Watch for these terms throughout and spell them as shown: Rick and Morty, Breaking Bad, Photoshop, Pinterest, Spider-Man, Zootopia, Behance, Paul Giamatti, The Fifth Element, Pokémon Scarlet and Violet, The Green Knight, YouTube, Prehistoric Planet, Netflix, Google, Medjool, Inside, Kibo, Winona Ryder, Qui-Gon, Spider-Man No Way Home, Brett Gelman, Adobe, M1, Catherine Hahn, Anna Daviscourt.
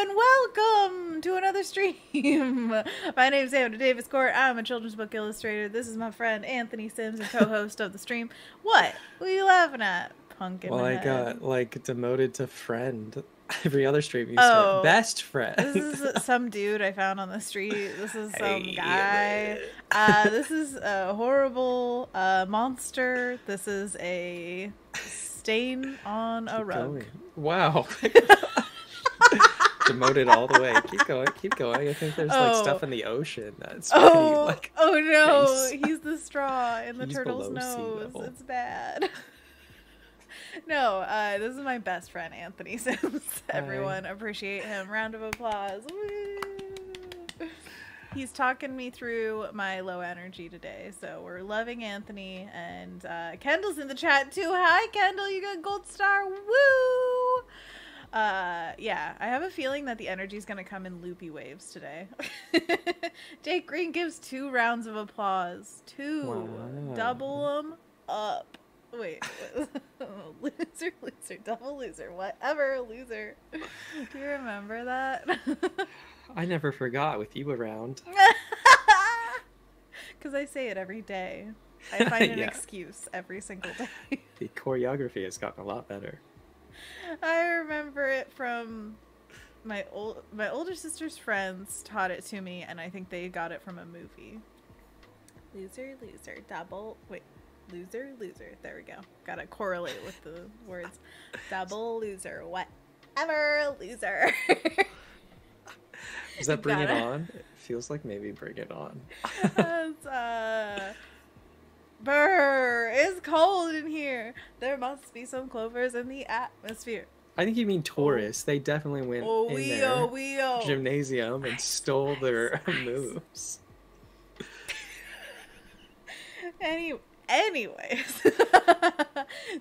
and welcome to another stream. My name is Anna Daviscourt. I'm a children's book illustrator. This is my friend Anthony Sims, and co-host of the stream. What are you laughing at, pumpkin? Well, head? I got like demoted to friend. Every other stream you start, best friend. This is some dude I found on the street. This is some guy. This is a horrible monster. This is a stain on a rug. Wow. Demoted all the way. Keep going, keep going. I think there's like stuff in the ocean that's pretty, like, no, he's the straw in the turtle's nose. It's bad. No, this is my best friend, Anthony Sims. Everyone appreciate him. Round of applause. Woo! He's talking me through my low energy today, so we're loving Anthony. And Kendall's in the chat, too. Hi, Kendall. You got a gold star. Woo! Yeah, I have a feeling that the energy is going to come in loopy waves today. Jake Green gives 2 rounds of applause. 2. Wow. Double them up. Wait, loser, loser, double loser, whatever, loser. Do you remember that? I never forgot with you around. Because I say it every day. I find an excuse every single day. The choreography has gotten a lot better. I remember it from my older sister's friends taught it to me, and I think they got it from a movie. Loser, loser, double, wait. Loser, loser. There we go. Gotta correlate with the words. Double loser. Whatever, loser. Does that bring it on? It feels like maybe bring it on. That's, Brr, it's cold in here. There must be some clovers in the atmosphere. I think you mean tourists. They definitely went in their gymnasium and stole their moves. Anyways,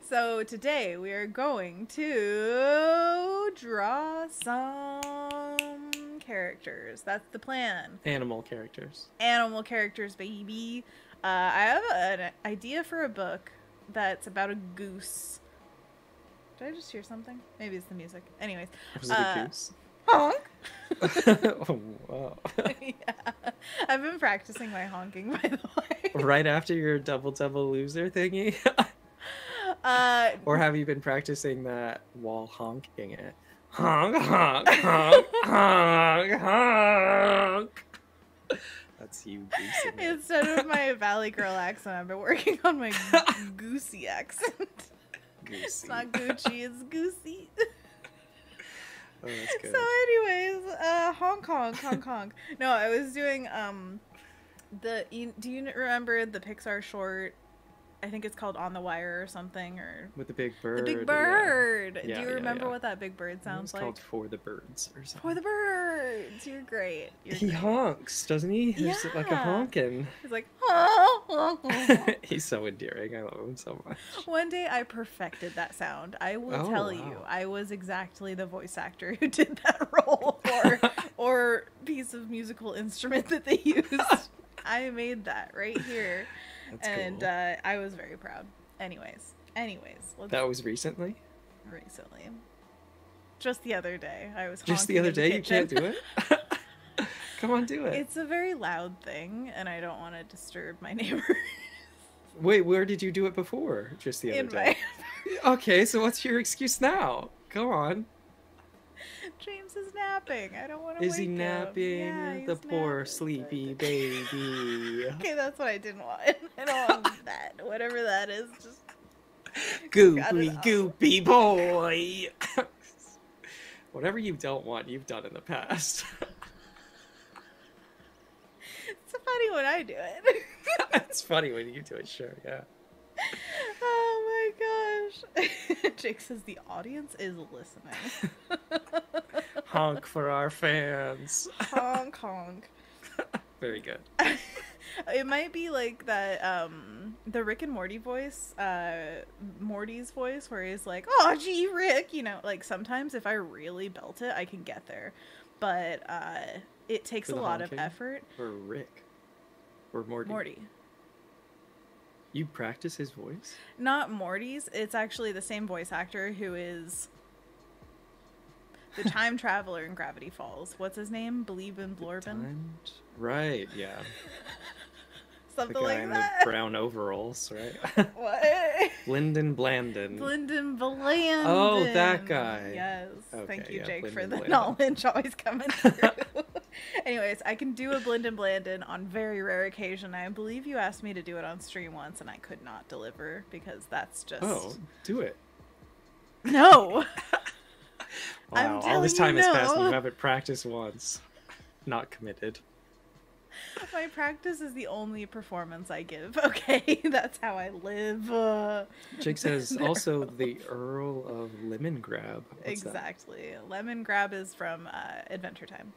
so today we are going to draw some characters. That's the plan. Animal characters. Animal characters, baby. I have an idea for a book that's about a goose. Did I just hear something? Maybe it's the music. Anyways. Was it a goose? Honk. Oh, wow. Yeah. I've been practicing my honking, by the way. Right after your double loser thingy? Or have you been practicing that while honking it? Honk, honk, honk, honk, honk. That's you goosing it. Instead of my Valley Girl accent, I've been working on my goosey accent. Goosey. It's not Gucci, it's goosey. Oh, that's good. So anyways, Hong Kong, Hong Kong. No, I was doing do you remember the Pixar short? I think it's called On the Wire or something, or with the big bird. The big bird. Yeah. Do you remember what that big bird sounds like? It's called For the Birds or something. For the Birds. You're great. He honks, doesn't he? He's like a honkin'. He's like, oh, oh, oh. He's so endearing. I love him so much. One day I perfected that sound. I will tell you, I was exactly the voice actor who did that role or piece of musical instrument that they used. I made that right here. That's and cool. I was very proud. Anyways, that was recently. Just the other day, I was. Just the other day, you can't do it. Come on, do it. It's a very loud thing, and I don't want to disturb my neighbors. Wait, where did you do it before? Just the other day. Okay, so what's your excuse now? Go on. James is napping. I don't want to wake him. Is he napping? Yeah, the poor sleepy baby. Okay, that's what I didn't want. I don't want that. Whatever that is, just goopy, goopy boy. Whatever you don't want, you've done in the past. It's funny when I do it. It's funny when you do it, sure, yeah. Oh my gosh. Jake says the audience is listening. Honk for our fans. Honk, honk. Very good. It might be like that, the Rick and Morty voice, Morty's voice, where he's like, oh, gee, Rick, you know, like sometimes if I really belt it, I can get there. But it takes a lot of effort. Or Rick. Or Morty. Morty. You practice his voice? Not Morty's. It's actually the same voice actor who is The time traveler in Gravity Falls. What's his name? Bleeben Blorbin? Right, yeah. Something like that. The guy in the brown overalls, right? What? Blendin Blandin. Blendin Blandin. Oh, that guy. Yes. Okay, thank you, yeah, Jake, Blendin for the Blandin knowledge always coming through. Anyways, I can do a Blendin Blandin on very rare occasion. I believe you asked me to do it on stream once, and I could not deliver because that's just... Oh, do it. No. Wow, all this time has passed and you haven't practiced once. Not committed. My practice is the only performance I give, okay? That's how I live. Jake says, also the Earl of Lemongrab. Exactly. That? Lemongrab is from Adventure Time.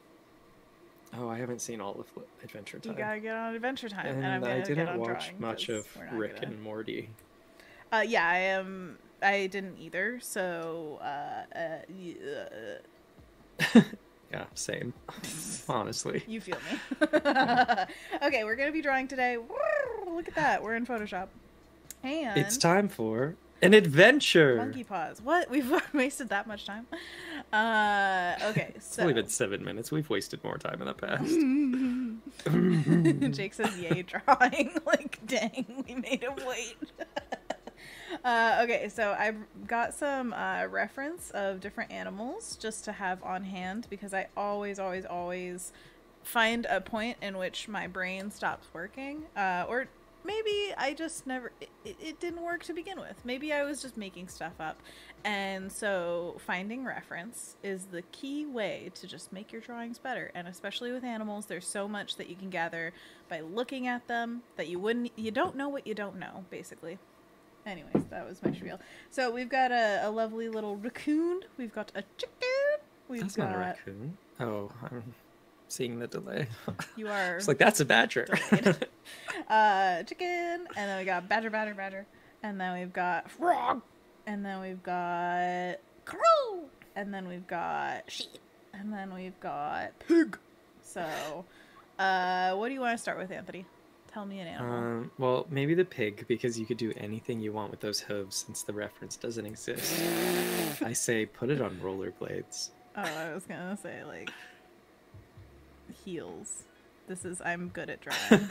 Oh, I haven't seen all of Adventure Time. You gotta get on Adventure Time. And I didn't watch much of Rick and Morty. Yeah, I am... I didn't either, so yeah, same. Honestly, you feel me. Okay, we're gonna be drawing today. Look at that, we're in Photoshop, and it's time for an adventure. Monkey paws. What? We've wasted that much time? Okay, so it's only been 7 minutes. We've wasted more time in the past. Jake says, "Yay, drawing!" Like, dang, we made him wait. Okay, so I've got some reference of different animals just to have on hand, because I always find a point in which my brain stops working, or maybe I just never, it didn't work to begin with. Maybe I was just making stuff up. And so finding reference is the key way to just make your drawings better. And especially with animals, there's so much that you can gather by looking at them that you don't know what you don't know, basically. Anyways, that was my spiel. So we've got a lovely little raccoon. We've got a chicken. That's not a raccoon. Oh, I'm seeing the delay. You are. It's like, that's a badger. Chicken. And then we got badger. And then we've got frog. And then we've got crow. And then we've got sheep. And then we've got pig. So what do you want to start with, Anthony? Tell me an animal. Well, maybe the pig, because you could do anything you want with those hooves since the reference doesn't exist. I say put it on rollerblades. Oh, I was gonna say, like, heels. This is I'm good at drawing.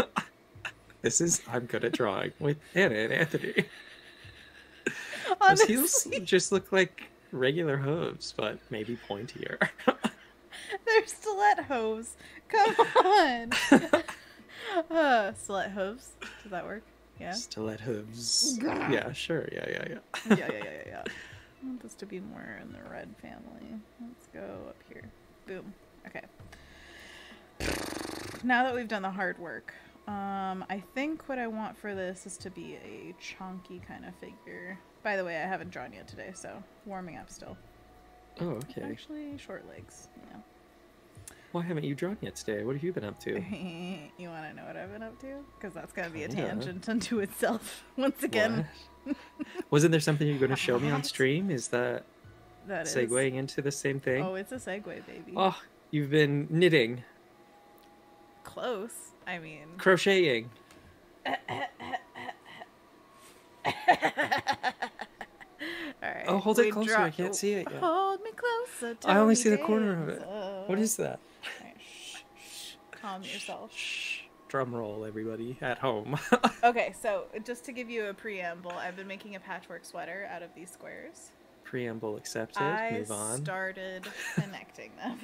This is I'm good at drawing with Anna and Anthony. Honestly. Those heels just look like regular hooves, but maybe pointier. They're stiletto hooves. Come on. Stiletto hooves. Does that work? Yeah. Stiletto hooves. Yeah, sure. Yeah. Yeah. I want this to be more in the red family. Let's go up here. Boom. Okay. Now that we've done the hard work, I think what I want for this is to be a chonky kind of figure. By the way, I haven't drawn yet today, so warming up still. Oh, okay. It's actually short legs. Yeah. Why haven't you drawn yet today? What have you been up to? You want to know what I've been up to? Because that's going to be a tangent unto itself once again. Wasn't there something you were going to show me on stream? Is that segueing into the same thing? Oh, it's a segue, baby. Oh, you've been knitting. Close. I mean... crocheting. All right. Oh, hold it closer. I can't see it yet. Hold me closer. I only see the corner of it. What is that? Right. Shh. Calm yourself. Shh. Drum roll, everybody at home. Okay, so just to give you a preamble, I've been making a patchwork sweater out of these squares. Preamble accepted. Move on. I started connecting them.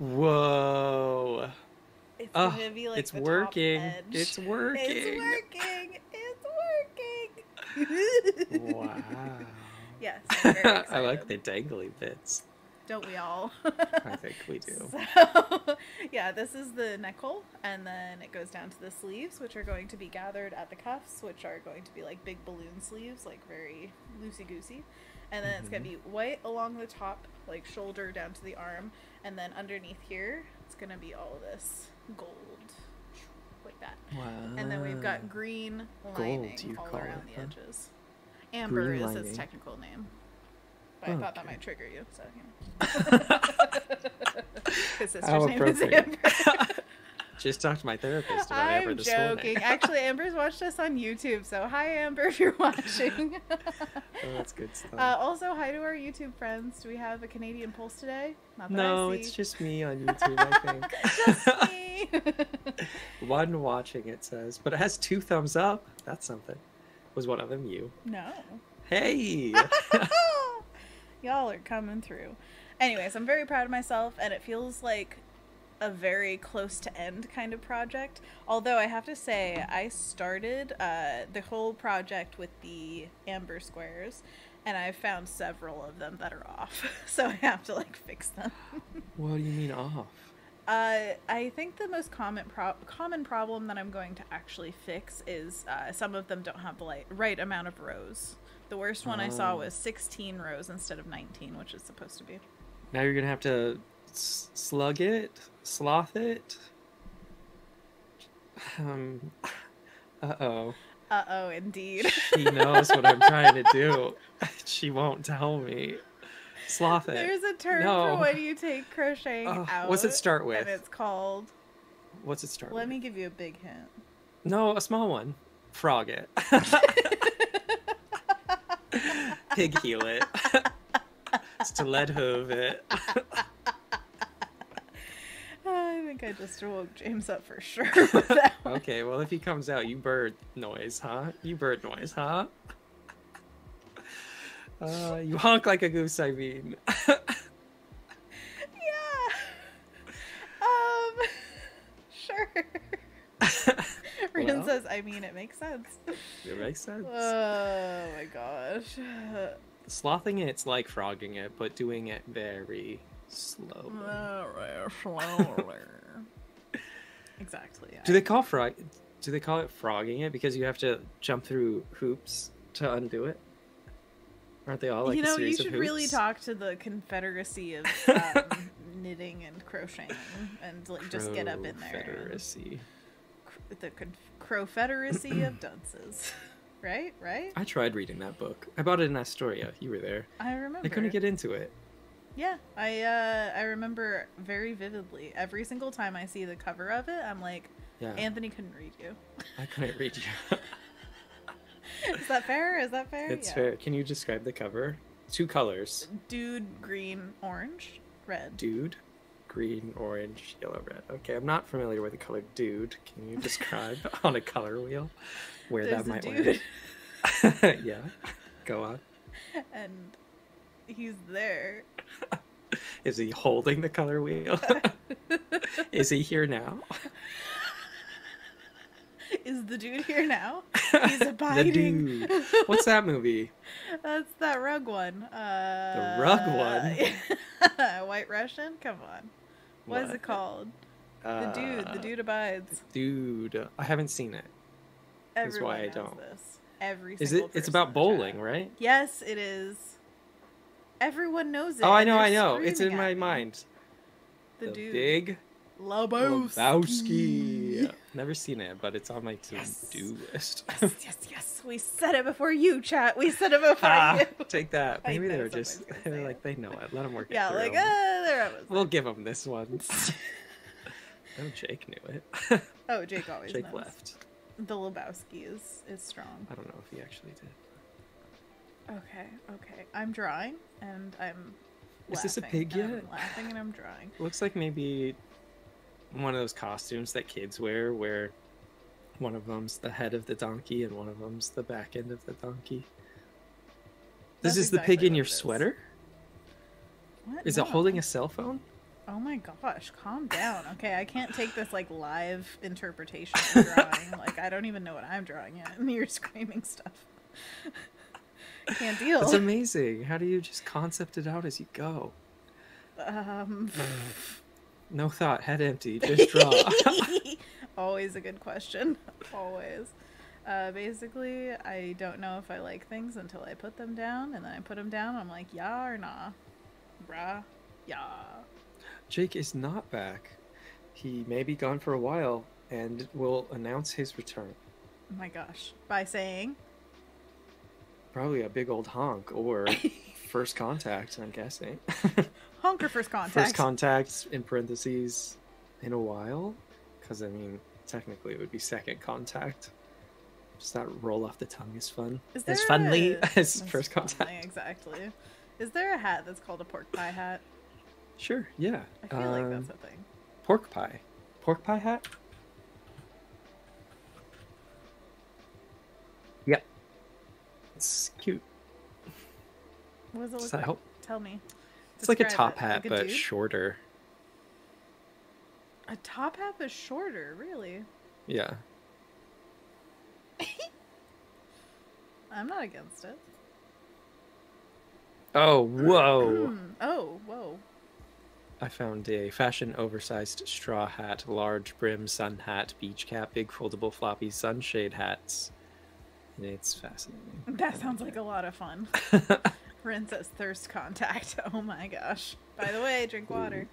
Whoa. It's gonna be like the working. Top edge. It's working. It's working. It's working. Wow. Yes. I'm very excited. I like the dangly bits. Don't we all? I think we do. So, yeah, this is the neck hole, and then it goes down to the sleeves, which are going to be gathered at the cuffs, which are going to be like big balloon sleeves, like very loosey-goosey. And then it's going to be white along the top, like shoulder down to the arm, and then underneath here, it's going to be all this gold, like that. Wow. And then we've got green lining all around the edges. Amber is its technical name. I thought that might trigger you, so, you know. His sister's name is Amber. Just talked to my therapist about Amber this morning. I'm joking. Actually, Amber's watched us on YouTube, so hi, Amber, if you're watching. Oh, that's good stuff. Also, hi to our YouTube friends. Do we have a Canadian pulse today? Not that no, it's just me on YouTube, I think. Just me. One watching, it says. But it has 2 thumbs up. That's something. Was one of them you? No. Hey! Y'all are coming through. Anyways, I'm very proud of myself, and it feels like a very close to end kind of project. Although I have to say, I started the whole project with the amber squares, and I found several of them that are off, so I have to like fix them. What do you mean off? I think the most common problem that I'm going to actually fix is some of them don't have the right amount of rows. The worst one I saw was 16 rows instead of 19, which is supposed to be. Now you're gonna have to slug it, sloth it. Uh-oh. Uh-oh, indeed. She knows what I'm trying to do. She won't tell me. Sloth it. There's a term for when you take crocheting out. What's it start with? And it's called... What's it start with? Let me give you a big hint. No, a small one. Frog it. Pig heel it. Stiletto it. I think I just woke James up for sure with that one. Okay, well, if he comes out, you bird noise, huh? You bird noise, huh? You honk like a goose, I mean. Yeah. Sure. Ryan says, I mean, it makes sense. It makes sense. Oh, my gosh. Slothing it's like frogging it, but doing it very... slowly. Exactly. Yeah. Do they call it frogging it because you have to jump through hoops to undo it? Aren't they all like, you know, a series of hoops? You should really talk to the Confederacy of knitting and crocheting and like just get up in there. Confederacy. The Confederacy of dunces. Right? Right? I tried reading that book. I bought it in Astoria. You were there. I remember. I couldn't get into it. Yeah, I remember very vividly. Every single time I see the cover of it, I'm like, yeah. Anthony couldn't read you. I couldn't read you. Is that fair? Is that fair? It's fair. Can you describe the cover? 2 colors. Dude, green, orange, red. Dude, green, orange, yellow, red. Okay, I'm not familiar with the color dude. Can you describe on a color wheel where that might land? Yeah, go on. And... he's there. Is he holding the color wheel? Is he here now? Is the dude here now? He's abiding. The dude. What's that movie? That's that rug one. The rug one? White Russian? Come on. What is it called? The dude. The dude abides. Dude. I haven't seen it. That's why I don't. This. Every single person. It's about bowling, right? Yes, it is. Everyone knows it. Oh, I know, I know. It's in my mind. The dude. Big Lebowski. Never seen it, but it's on my to-do list. Yes, yes, yes. We said it before you, chat. We said it before you. Take that. Maybe they were just like, they know it. Let them work it through. Yeah, like, there it was. We'll give them this one. No, Jake knew it. Oh, Jake always knows. Jake left. The Lebowski is strong. I don't know if he actually did. Okay, okay. I'm drawing and I'm laughing. Is this a pig yet? I'm laughing and I'm drawing. Looks like maybe one of those costumes that kids wear where one of them's the head of the donkey and one of them's the back end of the donkey. This is exactly the pig in your sweater? What? Is it holding a cell phone? Oh my gosh, calm down. Okay, I can't take this like live interpretation of drawing. Like, I don't even know what I'm drawing yet and you're screaming stuff. Can't deal. It's amazing. How do you just concept it out as you go? No thought, head empty, just draw. Always a good question. Always. Basically, I don't know if I like things until I put them down, and then I put them down. And I'm like, yeah or nah, brah, yeah. Jake is not back. He may be gone for a while, and will announce his return. Oh my gosh! By saying. Probably a big old honk or first contact, I'm guessing. Honk or first contact? First contact, in parentheses, in a while, Because, I mean, technically it would be second contact. Just that roll off the tongue is fun. As funly as first contact. Exactly. Is there a hat that's called a pork pie hat? Sure, yeah. I feel like that's a thing. Pork pie. Pork pie hat? Yep. It's cute. What does it look like? Tell me. It's like a top hat, but shorter. A top hat, but shorter? Really? Yeah. I'm not against it. Oh, whoa. Oh, whoa. I found a fashion oversized straw hat, large brim sun hat, beach cap, big foldable floppy sunshade hats. And it's fascinating. That sounds like a lot of fun. Rin says thirst contact. Oh my gosh. By the way, drink water.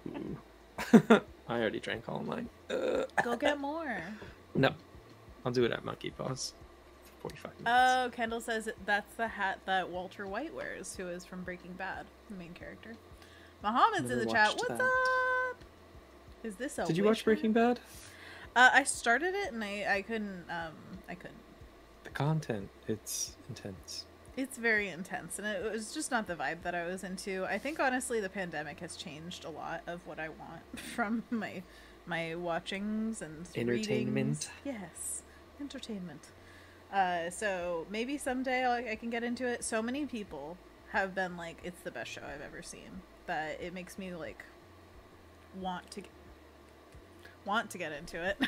I already drank all mine. Go get more. No. I'll do it at Monkey Paws. 45 minutes. Oh, Kendall says that's the hat that Walter White wears, who is from Breaking Bad, the main character. Muhammad's in the chat. What's up? Is this a? Did you watch Breaking Bad? I started it and I couldn't. I couldn't. The content, it's intense. It's very intense, and it was just not the vibe that I was into. I think honestly, the pandemic has changed a lot of what I want from my watchings and entertainment. Readings. Yes, entertainment. So maybe someday I can get into it. So many people have been like, "It's the best show I've ever seen." That it makes me like want to get into it.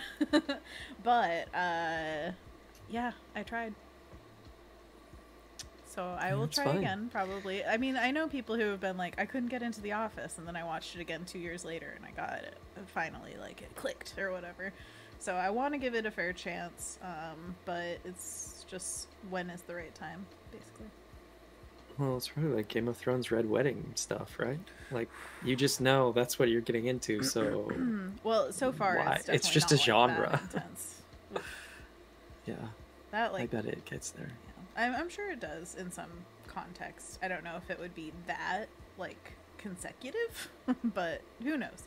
But yeah, I tried, so I will try again probably. I mean, I know people who have been like, I couldn't get into The Office, and then I watched it again 2 years later and I got it finally, like it clicked or whatever. So I want to give it a fair chance, but it's just when is the right time basically. Well, it's probably like Game of Thrones Red Wedding stuff, right? Like, you just know that's what you're getting into, so... Well, so far, it's just a genre. That yeah. That, like, I bet it gets there. Yeah. I'm sure it does in some context. I don't know if it would be that, like, consecutive, but who knows?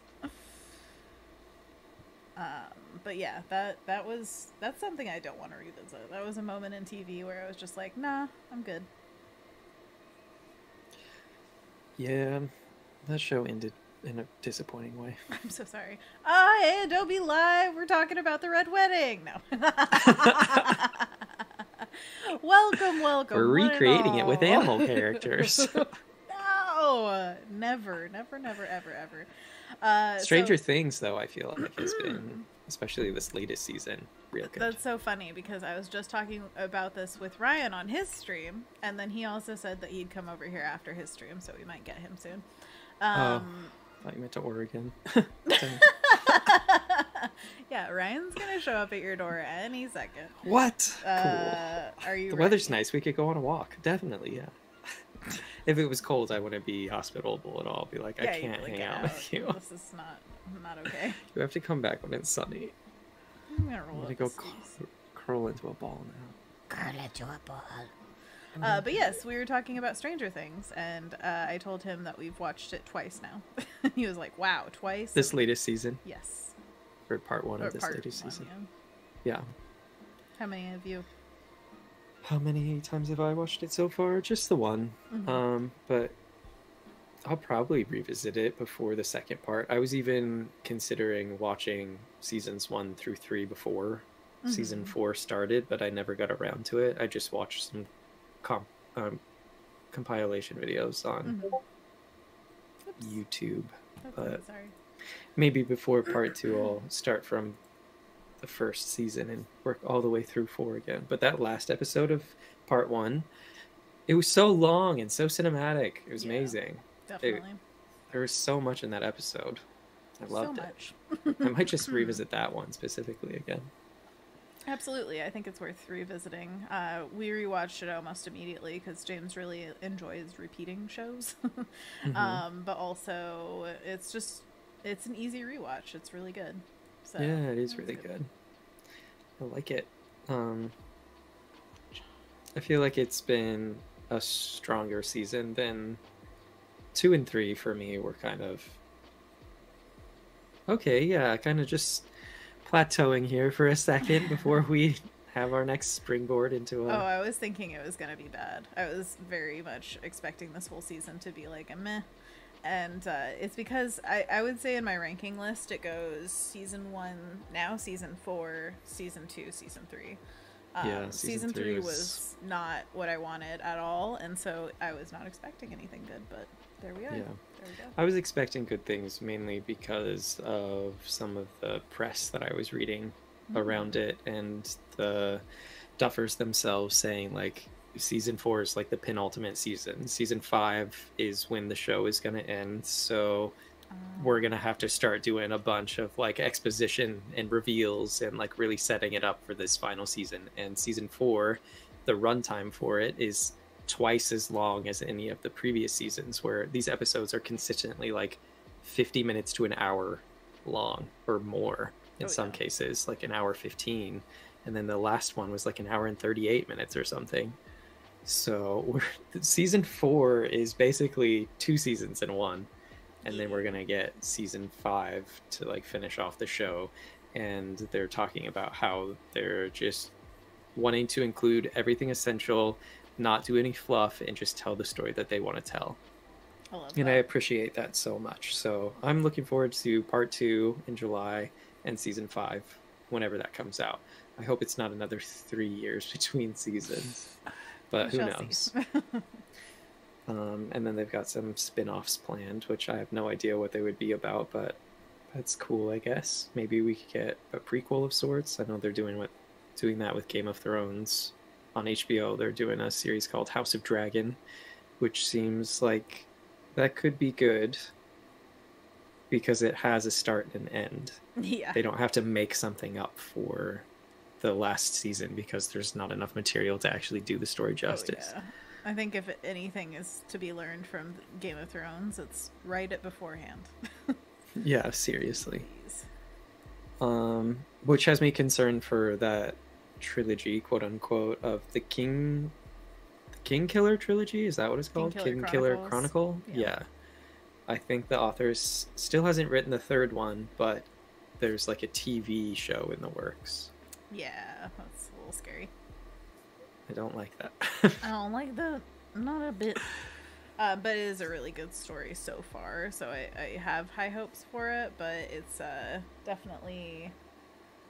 But yeah, that's something I don't want to revisit. That was a moment in TV where I was just like, nah, I'm good. Yeah, that show ended in a disappointing way. I'm so sorry. Ah, hey, Adobe Live, we're talking about the Red Wedding. No. welcome. We're recreating it with animal characters. No, never, ever. Stranger Things, though, I feel like has been, especially this latest season, real good. That's so funny because I was just talking about this with Ryan on his stream, and then he also said that he'd come over here after his stream, so we might get him soon. I thought you meant to Oregon. Yeah, Ryan's gonna show up at your door any second. What? Cool. Are you? The ready? Weather's nice. We could go on a walk. Definitely, yeah. If it was cold, I wouldn't be hospitable at all. I'd be like, yeah, I can't hang out with you. This is not okay. You have to come back when it's sunny. I'm gonna go curl into a ball now. Curl into a ball. But yes, we were talking about Stranger Things, and I told him that we've watched it twice now. He was like, "Wow, twice." This latest season. Yes. Or part one of this latest season. Yeah. How many of you? How many times have I watched it so far? Just the one. But I'll probably revisit it before the second part. I was even considering watching seasons 1 through 3 before season 4 started, but I never got around to it. I just watched some compilation videos on YouTube. But maybe before part 2, I'll start from the first season and work all the way through 4 again. But that last episode of part 1, it was so long and so cinematic. It was amazing. Definitely. There was so much in that episode. I loved it. I might just revisit that one specifically again. Absolutely. I think it's worth revisiting. We rewatched it almost immediately because James really enjoys repeating shows. But also it's an easy rewatch. It's really good. So, yeah, it is really good. I like it. I feel like it's been a stronger season than 2 and 3 for me were kind of... Okay, yeah, kind of just plateauing here for a second before we have our next springboard into a... Oh, I was thinking it was going to be bad. I was very much expecting this whole season to be like a meh. And it's because I would say in my ranking list, it goes season 1, now season 4, season 2, season 3. Yeah, season 3 was not what I wanted at all, and so I was not expecting anything good, but there we are. Yeah. There we go. I was expecting good things mainly because of some of the press that I was reading around it, and the Duffers themselves saying like season 4 is like the penultimate season. Season 5 is when the show is going to end, so we're going to have to start doing a bunch of like exposition and reveals and like really setting it up for this final season. And season 4, the runtime for it is twice as long as any of the previous seasons, where these episodes are consistently like 50 minutes to an hour long or more in some cases, like an hour 15. And then the last one was like an hour and 38 minutes or something. So season 4 is basically 2 seasons in one. And then we're going to get season 5 to like finish off the show. And they're talking about how they're just wanting to include everything essential, not do any fluff, and just tell the story that they want to tell. I love that. And I appreciate that so much. So I'm looking forward to part 2 in July and season 5, whenever that comes out. I hope it's not another 3 years between seasons, but who knows? And then they've got some spin-offs planned, which I have no idea what they would be about, but that's cool, I guess. Maybe we could get a prequel of sorts. I know they're doing that with Game of Thrones. On HBO, they're doing a series called House of Dragon, which seems like that could be good because it has a start and an end. Yeah. They don't have to make something up for the last season because there's not enough material to actually do the story justice. Oh, yeah. I think if anything is to be learned from Game of Thrones, it's write it beforehand. Yeah, seriously. Which has me concerned for that trilogy, quote unquote, of the King Killer trilogy. Is that what it's called? King Killer Chronicle? Yeah. I think the author still hasn't written the 3rd one, but there's like a TV show in the works. Yeah, that's a little scary. I don't like that. I don't like that. Not a bit. But it is a really good story so far, so I have high hopes for it, but it's definitely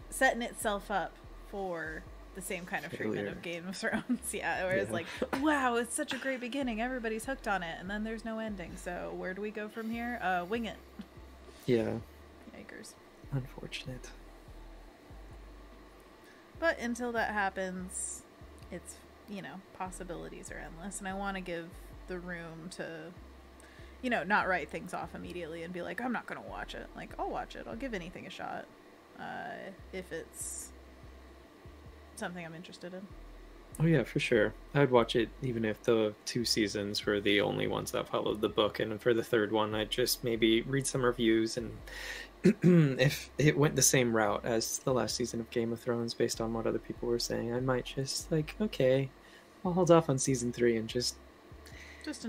setting itself up for the same kind of treatment of Game of Thrones. Yeah, where it's like, wow, it's such a great beginning. Everybody's hooked on it, and then there's no ending. So where do we go from here? Wing it. Yeah. Yikers. Unfortunate. But until that happens... It's, you know, possibilities are endless, and I want to give the room to, you know, not write things off immediately and be like, I'm not going to watch it. Like, I'll watch it. I'll give anything a shot if it's something I'm interested in. Oh, yeah, for sure. I'd watch it even if the 2 seasons were the only ones that followed the book, and for the 3rd one, I'd just maybe read some reviews, and if it went the same route as the last season of Game of Thrones based on what other people were saying, I might just like, okay, I'll hold off on season 3 and just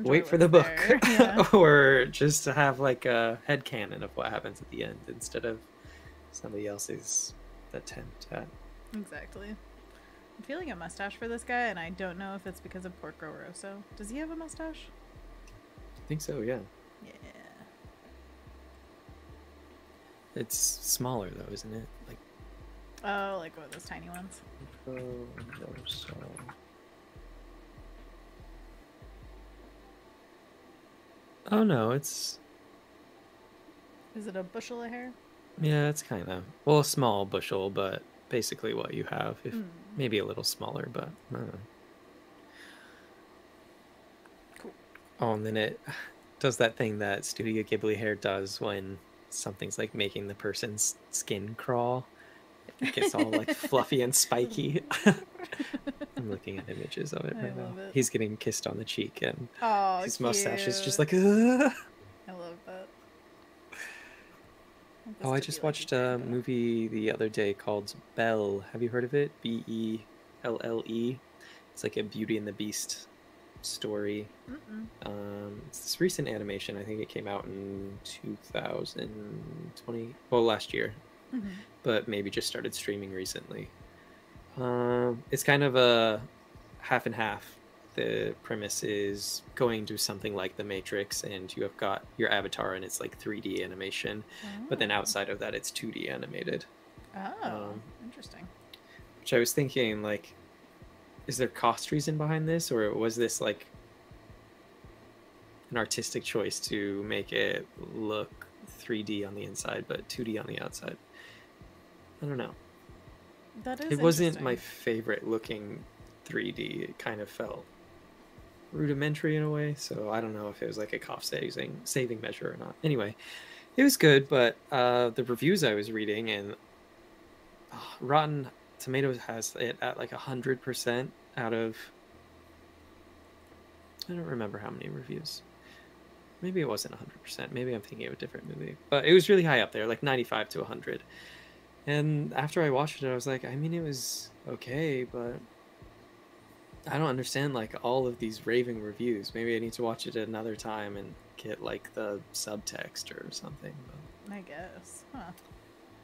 wait for the book. Yeah. Or just have like a headcanon of what happens at the end instead of somebody else's attempt at. Exactly. I'm feeling a mustache for this guy, and I don't know if it's because of Porco Rosso. Does he have a mustache? I think so, yeah. Yeah. It's smaller though, isn't it? Like, oh, like one of those tiny ones. Oh no, it's. Is it a bushel of hair? Yeah, it's kind of, well, a small bushel, but basically what you have, if maybe a little smaller, but I don't know. Cool. Oh, and then it does that thing that Studio Ghibli hair does when something's like making the person's skin crawl. It gets all like fluffy and spiky. I'm looking at images of it right now. He's getting kissed on the cheek, and oh, his mustache is just like, ugh. I love that. Oh, I just watched a movie the other day called Belle. Have you heard of it? B-E-L-L-E. It's like a Beauty and the Beast story. It's this recent animation. I think it came out in 2020, well, last year, mm-hmm. but maybe just started streaming recently. It's kind of a half and half. The premise is going to something like The Matrix, and you have got your avatar, and it's like 3D animation. Oh. But then outside of that, it's 2D animated. Oh, interesting. Which I was thinking, like, is there cost reason behind this, or was this like an artistic choice to make it look 3D on the inside but 2D on the outside? I don't know. That is. It wasn't my favorite looking 3D. It kind of felt rudimentary in a way, so I don't know if it was like a cost saving measure or not. Anyway, it was good, but the reviews I was reading, and Rotten Tomatoes has it at like 100% out of, I don't remember how many reviews. Maybe it wasn't 100%. Maybe I'm thinking of a different movie, but it was really high up there, like 95 to 100. And after I watched it, I was like, I mean, it was okay, but I don't understand like all of these raving reviews. Maybe I need to watch it another time and get like the subtext or something. But I guess. Huh.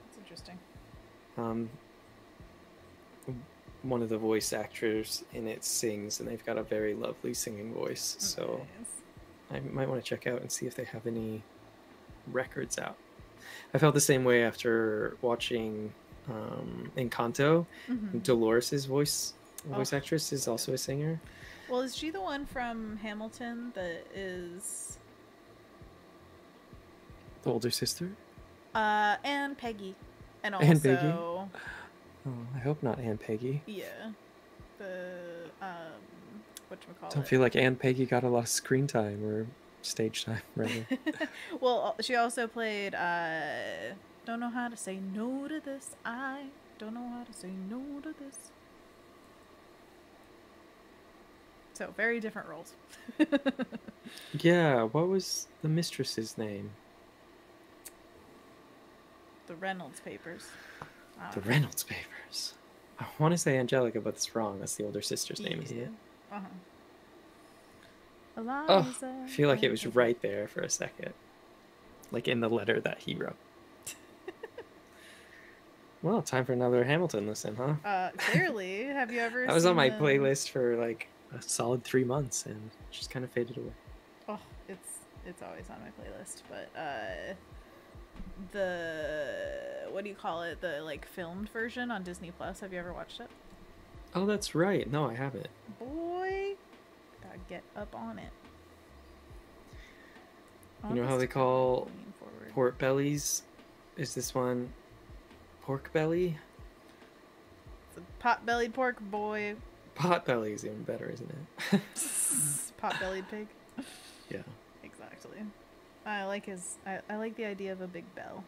That's interesting. One of the voice actors in it sings, and they've got a very lovely singing voice. Nice. So I might want to check out and see if they have any records out. I felt the same way after watching Encanto. Mm-hmm. Dolores' voice actress is also a singer. Well, is she the one from Hamilton that is the older sister? And Peggy. And also... And Peggy. Oh, I hope not Aunt Peggy. Yeah. The, whatchamacallit. I don't feel like Aunt Peggy got a lot of screen time or stage time, rather. Well, she also played, Don't Know How to Say No to This. I don't know how to say no to this. So, very different roles. Yeah, what was the mistress's name? The Reynolds Papers. The Reynolds Papers. I want to say Angelica, but it's wrong. That's the older sister's name, isn't it? Uh-huh. Eliza, I feel like it was right there for a second. Like in the letter that he wrote. Well, time for another Hamilton listen, huh? Clearly. Have you ever I was on my playlist for like a solid 3 months, and just kind of faded away. Oh, it's always on my playlist, but the what do you call it, the like filmed version on Disney Plus, have you ever watched it? Oh, that's right. No, I haven't. Boy, gotta get up on it. You know how they call pork bellies? Is this one pork belly? It's a pot-bellied pork, boy. Pot belly is even better, isn't it? Pot-bellied pig. Yeah, exactly. I like his. I like the idea of a big bell.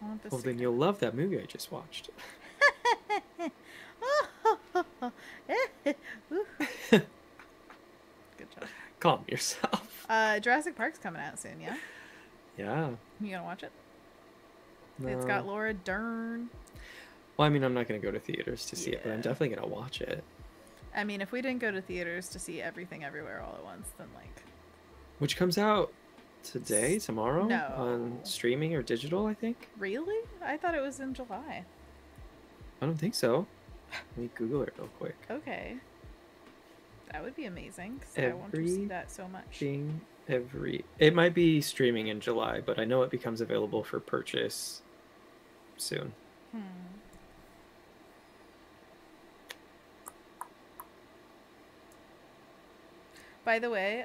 I want this. Well, then you'll love that movie I just watched. Good job. Calm yourself. Jurassic Park's coming out soon, yeah. Yeah. You gonna watch it? No. It's got Laura Dern. Well, I mean, I'm not gonna go to theaters to see it, but I'm definitely gonna watch it. I mean, if we didn't go to theaters to see Everything Everywhere All at Once, then like... Which comes out today, tomorrow? No. On streaming or digital, I think? Really? I thought it was in July. I don't think so. Let me Google it real quick. Okay. That would be amazing, because I want to see that so much. It might be streaming in July, but I know it becomes available for purchase soon. Hmm. By the way,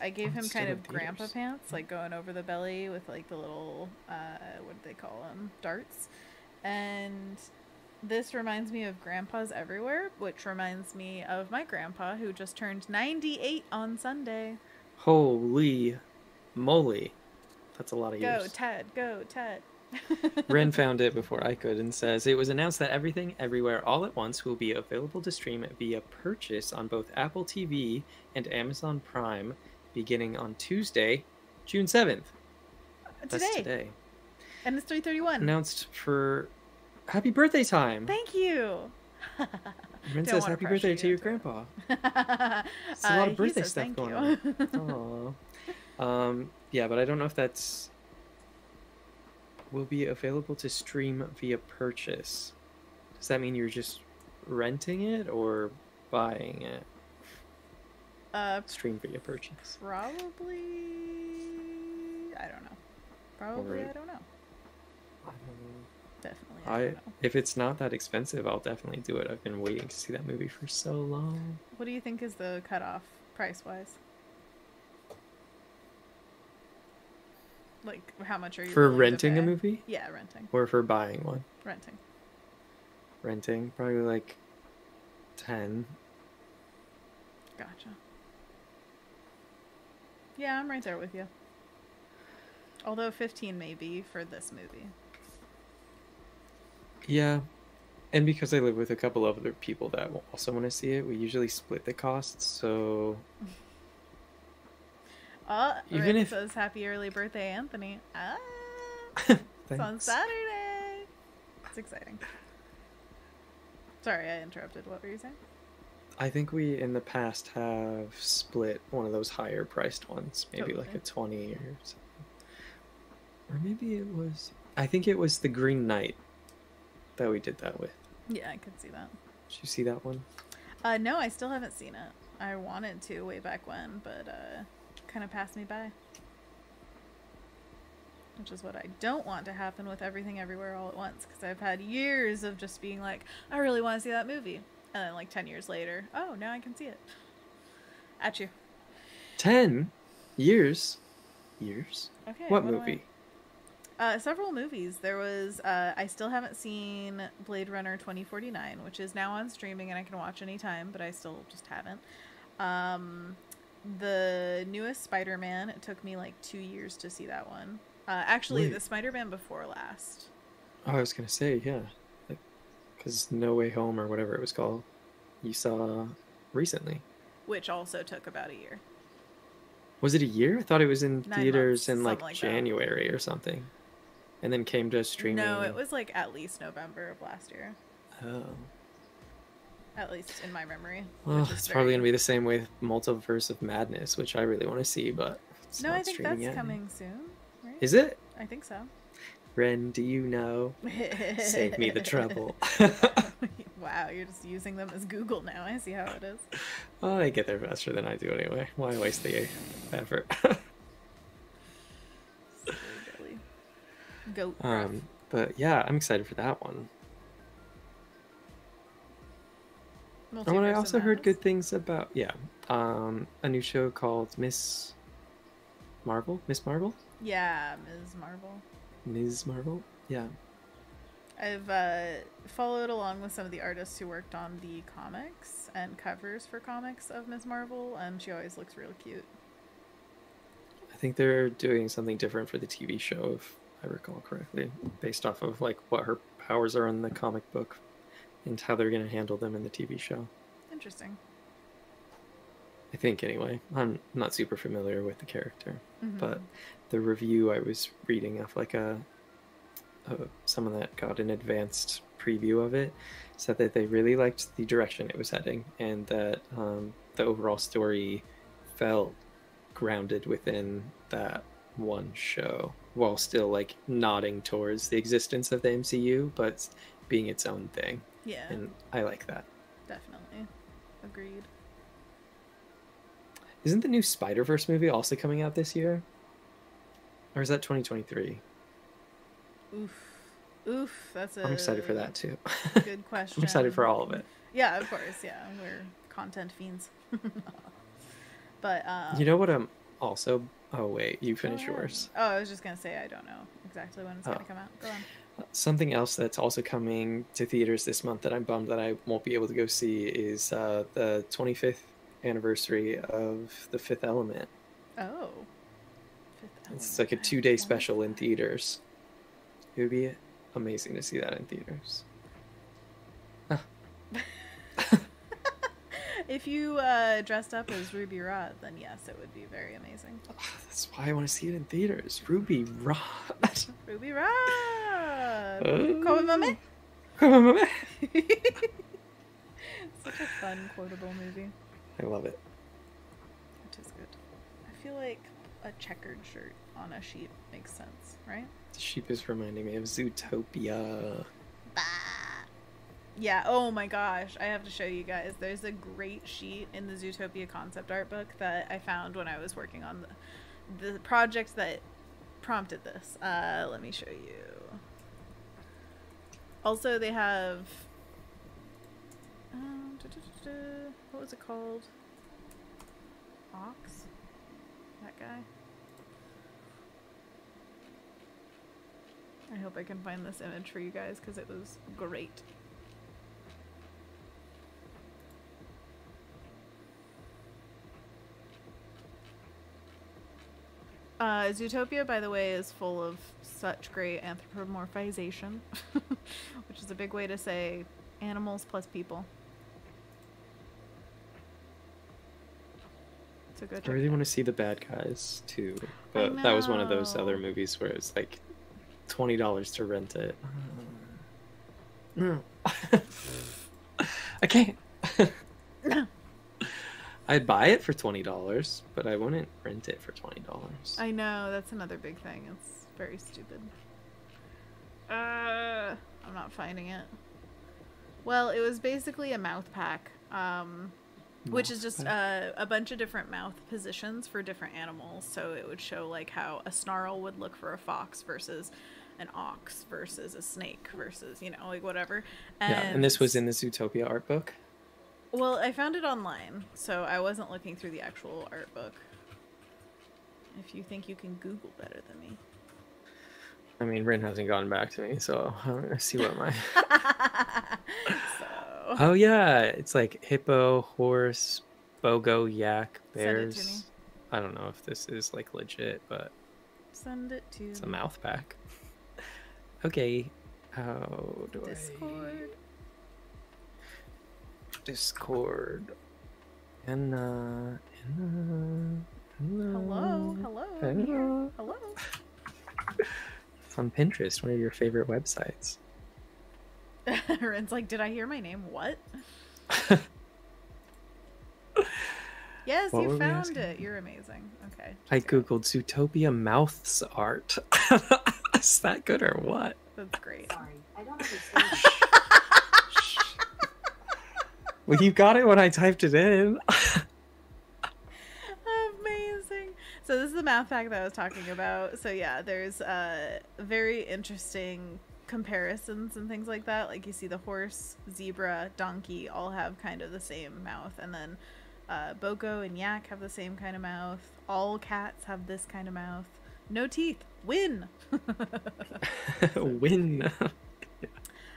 I gave him kind of grandpa pants, like going over the belly with like the little, what do they call them? Darts. And this reminds me of grandpas everywhere, which reminds me of my grandpa who just turned 98 on Sunday. Holy moly. That's a lot of years. Go, Ted. Go, Ted. Ren found it before I could and says, it was announced that Everything Everywhere All at Once will be available to stream via purchase on both Apple TV and Amazon Prime beginning on Tuesday, June 7th. That's today. And it's 3:31. Announced for happy birthday time. Thank you. Ren says happy birthday to your grandpa. It's a lot of birthday stuff going on. Aww. Yeah, but I don't know if that's will be available to stream via purchase. Does that mean you're just renting it or buying it? Stream via purchase. Probably... I don't know. Probably, or, I don't know. Definitely, I don't know. If it's not that expensive, I'll definitely do it. I've been waiting to see that movie for so long. What do you think is the cutoff, price-wise? Like, how much are you for renting a movie? Yeah, renting. Or for buying one? Renting. Renting, probably like 10. Gotcha. Yeah, I'm right there with you. Although 15 maybe for this movie. Yeah, and because I live with a couple of other people that also want to see it, we usually split the costs. So. Oh, even if it says happy early birthday, Anthony. Ah, it's on Saturday. It's exciting. Sorry, I interrupted. What were you saying? I think we in the past have split one of those higher priced ones, maybe like a 20 or something. Or maybe it was, I think it was the Green Knight that we did that with. Yeah, I could see that. Did you see that one? No, I still haven't seen it. I wanted to way back when, but kind of passed me by. Which is what I don't want to happen with Everything Everywhere All at Once, because I've had years of just being like, I really want to see that movie. And then like 10 years later, oh, now I can see it. At you. 10 years? Years? Okay. What movie? Several movies. There was, I still haven't seen Blade Runner 2049, which is now on streaming and I can watch anytime, but I still just haven't. The newest Spider-Man, it took me like 2 years to see that one. Actually, the Spider-Man before last. Oh, I was going to say, yeah. Because No Way Home or whatever it was called, you saw recently. Which also took about a year. Was it a year? I thought it was in theaters in like January or something. And then came to streaming. No, it was like at least November of last year. Oh. At least in my memory. Well, it's probably going to be the same way with Multiverse of Madness, which I really want to see, but it's not streaming yet. No, I think that's coming soon, right? Is it? I think so. Ren, do you know? Save me the trouble. Wow, you're just using them as Google now. I see how it is. Well, I get there faster than I do anyway. Why waste the effort? Goat. But yeah, I'm excited for that one. Oh, and I also heard good things about a new show called Ms. Marvel. Ms. Marvel. Yeah, Ms. Marvel. Ms. Marvel, yeah. I've followed along with some of the artists who worked on the comics and covers for comics of Ms. Marvel, and she always looks real cute. I think they're doing something different for the TV show, if I recall correctly, based off of like what her powers are in the comic book and how they're going to handle them in the TV show. Interesting. I think, anyway. I'm not super familiar with the character, but the review I was reading of like someone that got an advanced preview of it said that they really liked the direction it was heading and that the overall story felt grounded within that one show while still like nodding towards the existence of the MCU but being its own thing. Yeah. And I like that. Definitely. Agreed. Isn't the new Spider-Verse movie also coming out this year? Or is that 2023? Oof, that's a... I'm excited for that, too. Good question. I'm excited for all of it. Yeah, of course, yeah. We're content fiends. But, you know what I'm also... Oh, wait, you finished yours. Oh, I was just going to say I don't know exactly when it's going to come out. Go on. Something else that's also coming to theaters this month that I'm bummed that I won't be able to go see is the 25th anniversary of The Fifth Element. Oh. Fifth Element. It's like a two-day special in theaters. It would be amazing to see that in theaters. Huh. If you dressed up as Ruby Rod, then yes, it would be very amazing. Oh, that's why I want to see it in theaters. Ruby Rod. Ruby Rod. Come on, mommy. Come on, mommy. Such a fun, quotable movie. I love it. Which is good. I feel like a checkered shirt on a sheep makes sense, right? The sheep is reminding me of Zootopia. Bah. Yeah, oh my gosh, I have to show you guys. There's a great sheet in the Zootopia concept art book that I found when I was working on the project that prompted this. Let me show you. Also, they have... what was it called? Ox? That guy? I hope I can find this image for you guys because it was great. Zootopia, by the way, is full of such great anthropomorphization, which is a big way to say animals plus people. So go check. I really want to see the bad guys too, but that was one of those other movies where it's like $20 to rent it. No, I can't. No. I'd buy it for $20, but I wouldn't rent it for $20. I know, that's another big thing. It's very stupid. I'm not finding it. Well, it was basically a mouth pack, which is just a bunch of different mouth positions for different animals. So it would show like how a snarl would look for a fox versus an ox versus a snake versus, you know, like whatever. And yeah, and this was in the Zootopia art book? Well, I found it online, so I wasn't looking through the actual art book. If you think you can Google better than me. I mean, Rin hasn't gotten back to me, so I'm gonna see what my... So... Oh yeah, it's like hippo, horse, bogo, yak, bears. Send it to me. I don't know if this is like legit, but... Send it to It's a mouth pack. Okay, how do Discord. Anna. Hello. It's on Pinterest, one of your favorite websites. Rin's like, did I hear my name? What? Yes, what you found it. You're amazing. Okay. I googled Zootopia mouths art. Is that good or what? That's great. Sorry, I don't understand. Well, you got it when I typed it in. Amazing. So this is the math pack that I was talking about. So yeah, there's very interesting comparisons and things like that. Like you see the horse, zebra, donkey all have kind of the same mouth. And then bogo and yak have the same kind of mouth. All cats have this kind of mouth. No teeth. Win! Win.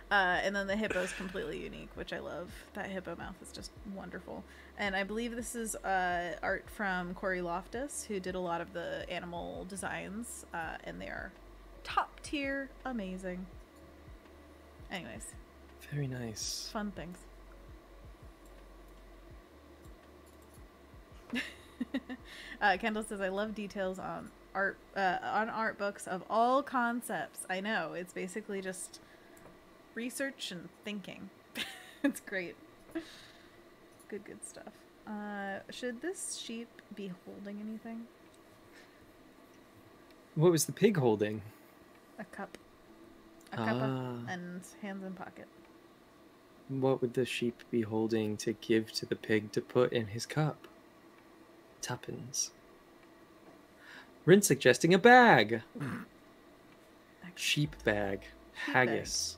And then the hippo is completely unique, which I love. That hippo mouth is just wonderful. And I believe this is art from Corey Loftus, who did a lot of the animal designs, and they are top tier amazing. Anyways. Very nice. Fun things. Kendall says, I love details on art books of all concepts. I know, it's basically just... research and thinking. It's great. Good stuff. Should this sheep be holding anything? What was the pig holding? A cup. A cuppa and hands in pocket. What would the sheep be holding to give to the pig to put in his cup? Tuppence. Rin suggesting a bag. Sheep bag. Sheep haggis.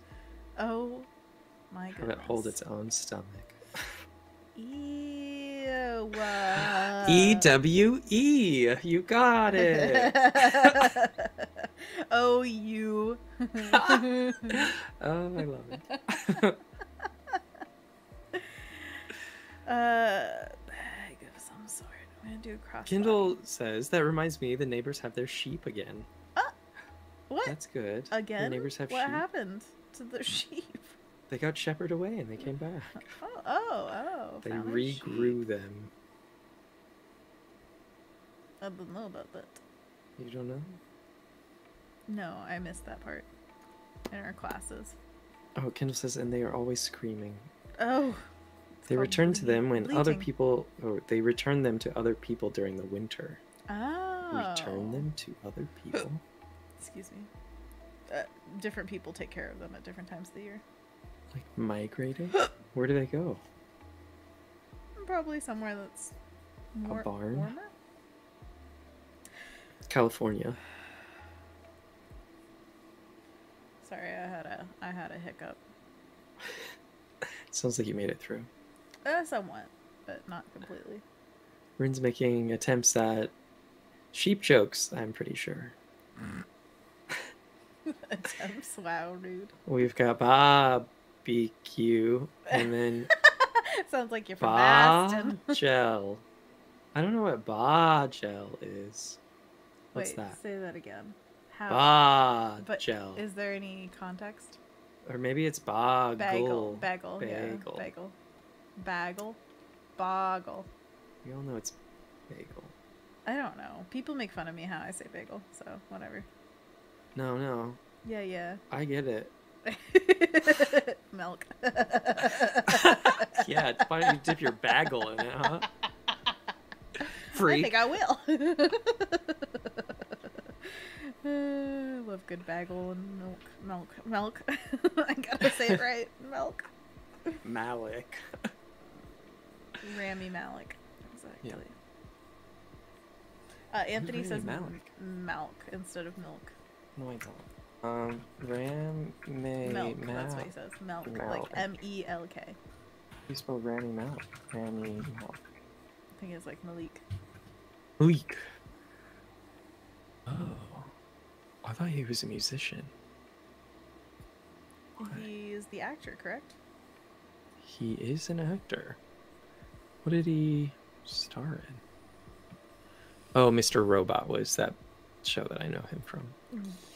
Bag. Oh my god. Have it hold its own stomach. Ew. E-W-E. You got it. Oh, you. Oh, I love it. Bag of some sort. I'm going to do a cross. Kendall says, that reminds me, the neighbors have their sheep again. What? That's good. Again? The neighbors have sheep. What happened? To the sheep. They got shepherded away and they came back. Oh. They regrew them. I don't know about that. You don't know? No, I missed that part in our classes. Oh, Kendall says, and they are always screaming. Oh. They return to them when other people, or they return them to other people during the winter. Oh. return them to other people. Excuse me. Different people take care of them at different times of the year. Like migrated? Where do they go? Probably somewhere that's more warmer. California. Sorry, I had a hiccup. Sounds like you made it through. Somewhat, but not completely. Rin's making attempts at sheep jokes, I'm pretty sure. Attempts? Wow, dude. We've got barbecue, and then... Sounds like you're from Aston. Bargel. I don't know what bargel is. What's that? Say that again. How? Bargel. Is there any context? Or maybe it's bagel. Bagel. Yeah. Bagel. Bagel. Boggle. We all know it's bagel. I don't know. People make fun of me how I say bagel, so whatever. No. Yeah. I get it. Milk. Yeah, why don't you dip your bagel in it, huh? Freak. I think I will. Love good bagel and milk. I gotta say it right. Milk. Malek. Rami Malek. Exactly. Yeah. Anthony says Malek instead of milk. No, I don't. Rami Malek. That's what he says. Milk. Like M-E-L-K. You spell Rami Malek. Rami Malek. I think it's like Malik. Malik. Oh. I thought he was a musician. What? He is the actor, correct? He is an actor. What did he star in? Oh, Mr. Robot was that show that I know him from.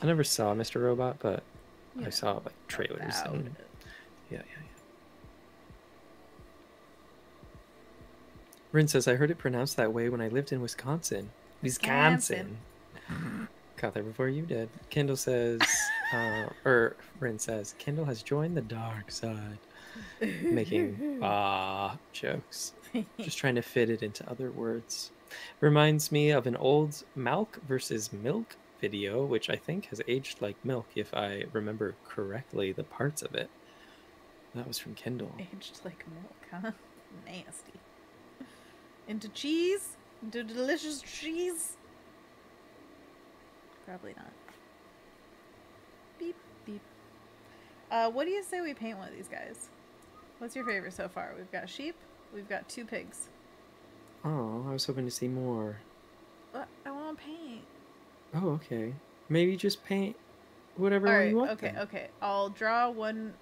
I never saw Mr. Robot, but yeah. I saw like trailers. And... Yeah. Rin says, I heard it pronounced that way when I lived in Wisconsin. Wisconsin. Got there before you did. Kendall says, Rin says, Kendall has joined the dark side. Making jokes. Just trying to fit it into other words. Reminds me of an old Malk versus Milk video, which I think has aged like milk, if I remember correctly the parts of it. That was from Kendall. Aged like milk, huh? Nasty. Into cheese? Into delicious cheese? Probably not. Beep, beep. What do you say we paint one of these guys? What's your favorite so far? We've got sheep. We've got 2 pigs. Oh, I was hoping to see more. What? I want to paint. Oh, okay. Maybe just paint whatever one you want. Okay. I'll draw one...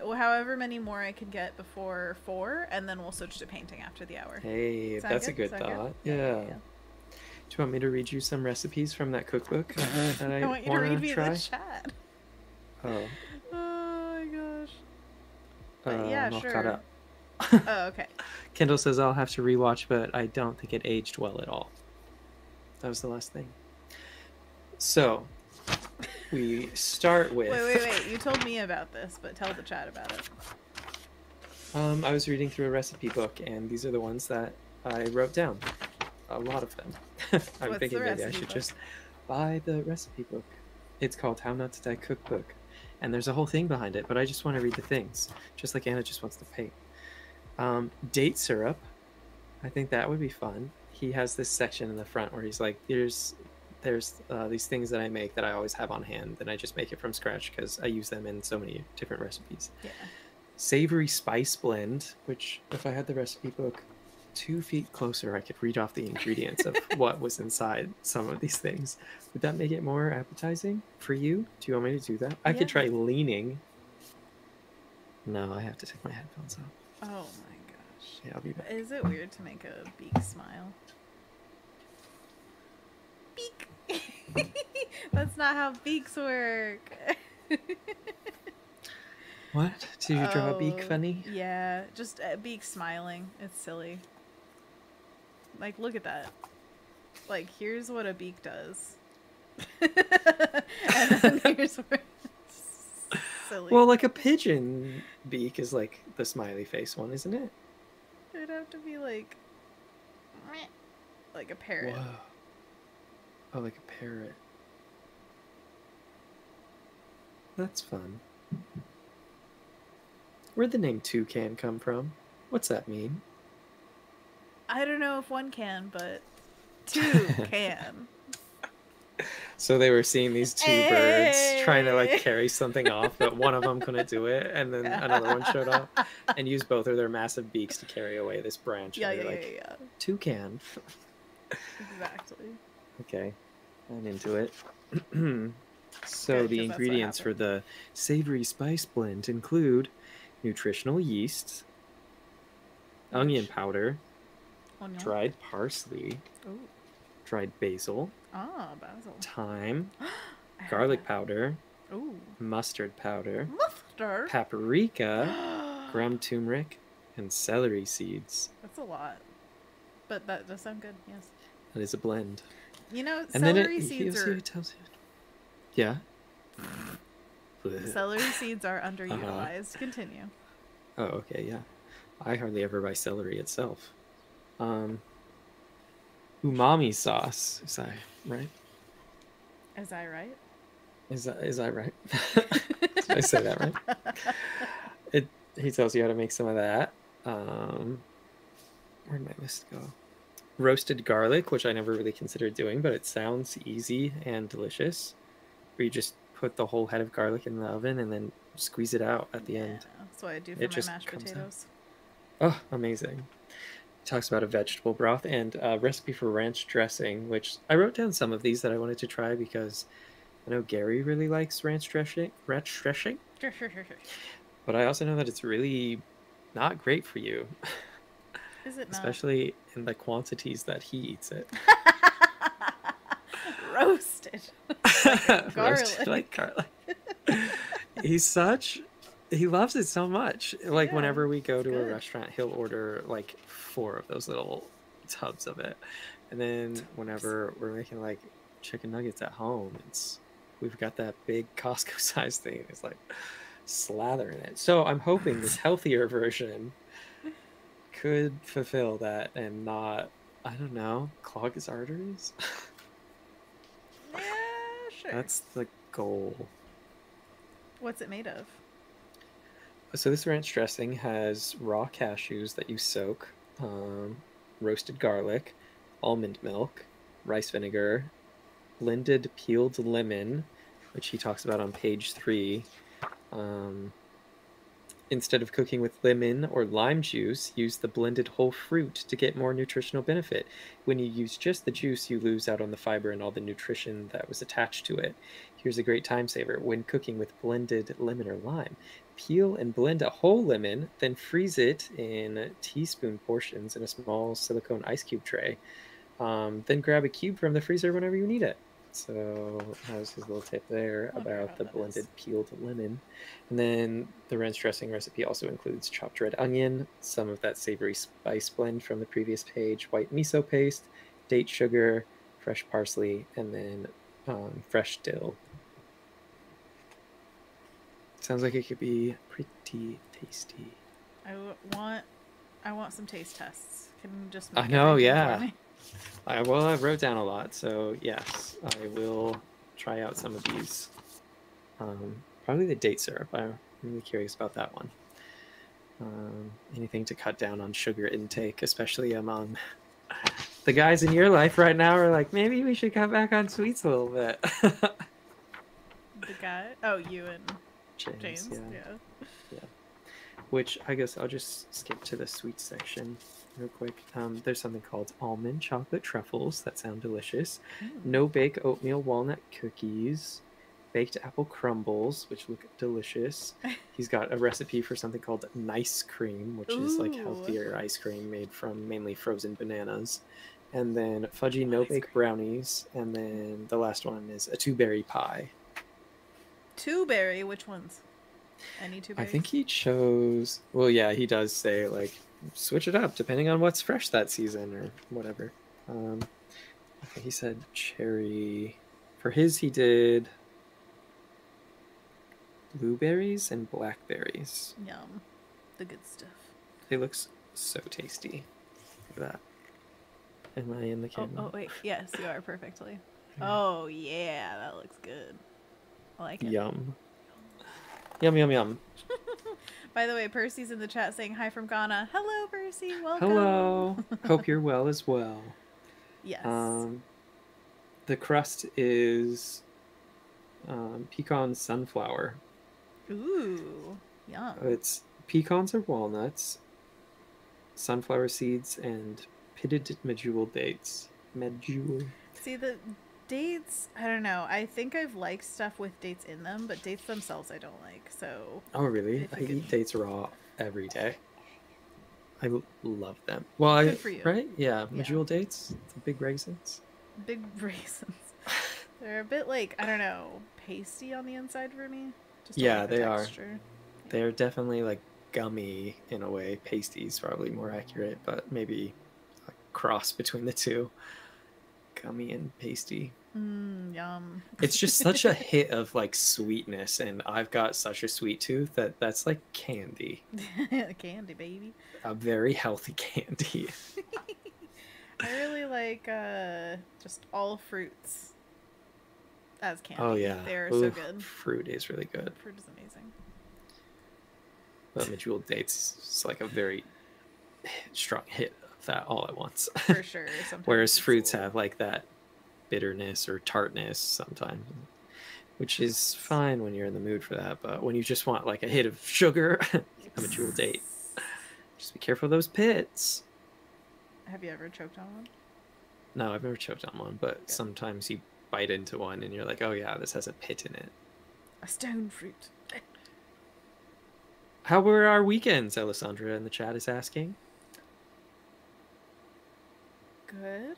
however many more I can get before 4, and then we'll switch to painting after the hour. Hey, that's a good thought. Yeah. Do you want me to read you some recipes from that cookbook? That I want you to read me the chat. Oh my gosh. But yeah, I'm sure. Caught up. Oh, okay. Kendall says I'll have to rewatch, but I don't think it aged well at all. That was the last thing. So... we start with... Wait. You told me about this, but tell the chat about it. I was reading through a recipe book, and these are the ones that I wrote down. A lot of them. I'm thinking maybe I should just buy the recipe book. It's called How Not to Die Cookbook, and there's a whole thing behind it, but I just want to read the things, just like Anna just wants to paint. Date syrup. I think that would be fun. He has this section in the front where he's like, there's these things that I make that I always have on hand, and I just make it from scratch because I use them in so many different recipes. Yeah. Savory spice blend, which if I had the recipe book 2 feet closer, I could read off the ingredients of what was inside some of these things. Would that make it more appetizing for you? Do you want me to do that? I could try leaning. No, I have to take my headphones off. Oh my gosh. Yeah, I'll be back. Is it weird to make a beak smile? Beak. That's not how beaks work. What? Did you draw a beak funny? Yeah, just a beak smiling. It's silly. Like, look at that. Like, here's what a beak does. And then here's where it's silly. Well, like a pigeon beak is like the smiley face one, isn't it? It'd have to be like a parrot. Whoa. Oh, like a parrot. That's fun. Where'd the name Toucan come from? What's that mean? I don't know if one can, but two can. So they were seeing these two birds trying to like carry something off, but one of them couldn't do it, and then another one showed up and used both of their massive beaks to carry away this branch. Yeah, and yeah, like, yeah. Toucan. Exactly. Okay, I'm into it. So good, the ingredients for the savory spice blend include nutritional yeast, onion powder, dried parsley, ooh, dried basil, ah, basil, thyme, garlic powder, ooh, mustard powder, mustard, paprika, ground turmeric, and celery seeds. That's a lot, but that does sound good. Yes, that is a blend. You know, and celery seeds are. Yeah. Celery seeds are underutilized. Continue. Oh, okay, yeah. I hardly ever buy celery itself. Umami sauce. Is I right? Is I right? Is I right? Did I say that right? He tells you how to make some of that. Where'd my list go? Roasted garlic, which I never really considered doing, but it sounds easy and delicious. Where you just put the whole head of garlic in the oven and then squeeze it out at the end. That's what I do for my mashed potatoes. Out. Oh, amazing. Talks about a vegetable broth and a recipe for ranch dressing, which I wrote down some of these that I wanted to try because I know Gary really likes ranch dressing. Ranch dressing? But I also know that it's really not great for you. Is it not? Especially in the quantities that he eats it. Roasted. Like garlic. Roasted like garlic. He loves it so much. Like, yeah, whenever we go to a restaurant, he'll order like 4 of those little tubs of it. And then whenever we're making like chicken nuggets at home, we've got that big Costco size thing. It's like slathering it. So I'm hoping this healthier version could fulfill that and not, I don't know, clog his arteries. Yeah, sure. That's the goal. What's it made of? So this ranch dressing has raw cashews that you soak, roasted garlic, almond milk, rice vinegar, blended peeled lemon, which he talks about on page 3. Instead of cooking with lemon or lime juice, use the blended whole fruit to get more nutritional benefit. When you use just the juice, you lose out on the fiber and all the nutrition that was attached to it. Here's a great time saver. When cooking with blended lemon or lime, peel and blend a whole lemon, then freeze it in teaspoon portions in a small silicone ice cube tray. Then grab a cube from the freezer whenever you need it. So that was his little tip there about the blended peeled lemon. And then the ranch dressing recipe also includes chopped red onion, some of that savory spice blend from the previous page, white miso paste, date sugar, fresh parsley, and then fresh dill. Sounds like it could be pretty tasty. I want some taste tests. Can you just make I wrote down a lot, so yes, I will try out some of these. Probably the date syrup. I'm really curious about that one. Anything to cut down on sugar intake, especially among the guys in your life right now, are like, maybe we should cut back on sweets a little bit. The guy? Oh, you and James. Yeah. Which I guess I'll just skip to the sweet section real quick. There's something called almond chocolate truffles that sound delicious. No bake oatmeal walnut cookies, baked apple crumbles, which look delicious. He's got a recipe for something called nice cream, which is like healthier ice cream made from mainly frozen bananas. And then fudgy no bake brownies. And then the last one is a 2-berry pie. 2-berry? Which ones? Any 2 berries? I think he chose, well, yeah, he does say like switch it up depending on what's fresh that season or whatever. Okay, he said cherry. For his, he did blueberries and blackberries. Yum. The good stuff. It looks so tasty. Look at that. Am I in the camera? Oh wait. Yes, you are perfectly. Oh yeah, that looks good. I like it. Yum. Yum, yum, yum. By the way, Percy's in the chat saying hi from Ghana. Hello, Percy. Welcome. Hello. Hope you're well as well. Yes. The crust is pecan sunflower. Ooh, yum. It's pecans or walnuts, sunflower seeds, and pitted medjool dates. Medjool. See, the dates, I don't know. I think I've liked stuff with dates in them, but dates themselves I don't like, so... Oh, really? I eat dates raw every day. I love them. Well, good for you. Right? Yeah. Medjool dates. The big raisins. Big raisins. They're a bit like, I don't know, pasty on the inside for me. Just yeah, they texture. Are. They're definitely like gummy in a way. Pasty is probably more accurate, but maybe a cross between the two. Gummy and pasty. Yum. It's just such a hit of like sweetness, and I've got such a sweet tooth that that's like candy. Candy, baby. A very healthy candy. I really like just all fruits as candy. Oh yeah, they're so good. Fruit is really good. Fruit is amazing. But medjool dates is like a very strong hit of that all at once. For sure. Whereas fruits have like that bitterness or tartness sometimes, which is fine when you're in the mood for that. But when you just want like a hit of sugar, a medjool date. Just be careful of those pits. Have you ever choked on one? No, I've never choked on one, but sometimes you bite into one and you're like, oh yeah, this has a pit in it. A stone fruit. How were our weekends? Alessandra in the chat is asking. Good.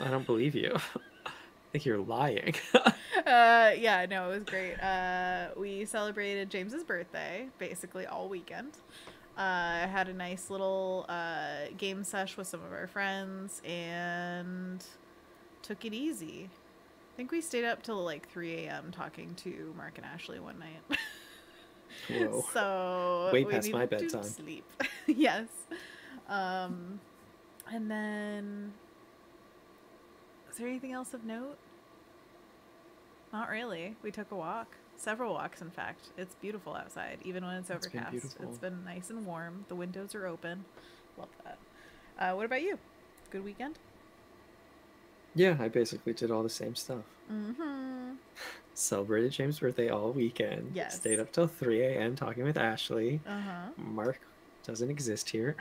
I don't believe you. I think you're lying. Yeah, no, it was great. We celebrated James's birthday basically all weekend. I had a nice little game sesh with some of our friends and took it easy. I think we stayed up till like 3 a.m. talking to Mark and Ashley one night. Whoa. So way past my bedtime. Sleep. Yes. And then, is there anything else of note? Not really. We took a walk. Several walks, in fact. It's beautiful outside, even when it's overcast. It's been nice and warm. The windows are open. Love that. What about you? Good weekend? Yeah, I basically did all the same stuff. Mm-hmm. Celebrated James' birthday all weekend. Yes. Stayed up till 3 a.m. talking with Ashley. Uh-huh. Mark doesn't exist here.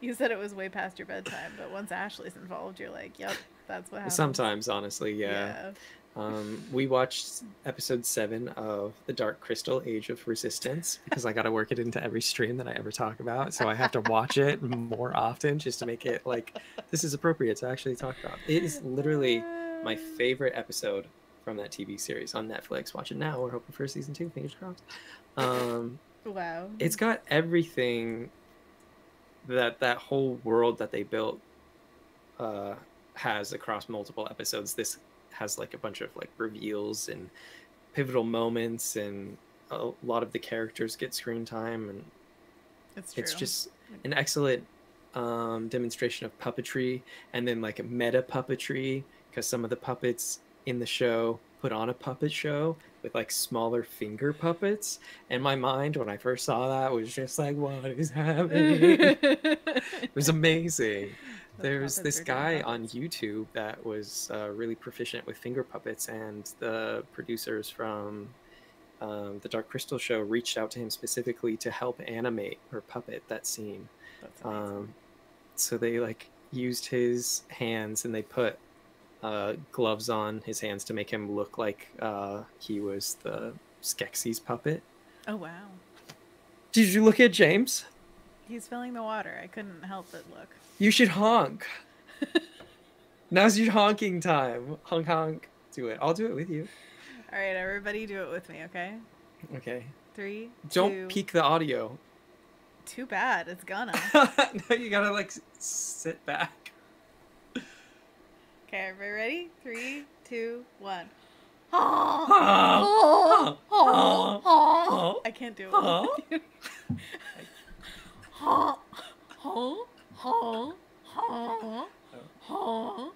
You said it was way past your bedtime, but once Ashley's involved, you're like, yep, that's what happens. Sometimes, honestly, yeah. We watched episode 7 of The Dark Crystal Age of Resistance because I got to work it into every stream that I ever talk about. So I have to watch it more often just to make it like this is appropriate to actually talk about. It is literally my favorite episode from that TV series on Netflix. Watch it now. We're hoping for season 2. Fingers crossed. Wow. It's got everything that whole world that they built has across multiple episodes. This has like a bunch of like reveals and pivotal moments, and a lot of the characters get screen time, and it's just an excellent demonstration of puppetry, and then like a meta puppetry, because some of the puppets in the show put on a puppet show with like smaller finger puppets, and my mind when I first saw that was just like, what is happening? It was amazing. There's this guy on YouTube that was really proficient with finger puppets, and the producers from the Dark Crystal show reached out to him specifically to help animate or puppet that scene. So they like used his hands, and they put gloves on his hands to make him look like he was the Skeksis puppet. Oh wow! Did you look at James? He's filling the water. I couldn't help but look. You should honk. Now's your honking time. Honk, honk. Do it. I'll do it with you. All right, everybody do it with me, okay? Okay. 3, 2... Don't peek the audio. Too bad. It's gonna. No, you gotta, like, sit back. Okay, everybody ready? 3, 2, 1. I can't do it. Huh?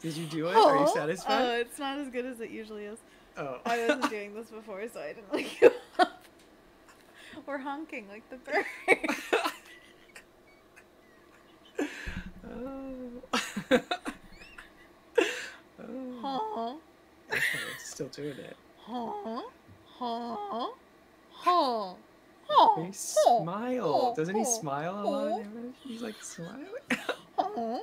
Did you do it? Huh? Are you satisfied? Oh, it's not as good as it usually is. Oh. I wasn't doing this before, so I didn't like you up. We're honking like the bird. Oh. Oh. Huh? Okay, still doing it. Huh? Huh? Huh? Huh? He smile. Doesn't he smile a lot? He's like smiling. Huh?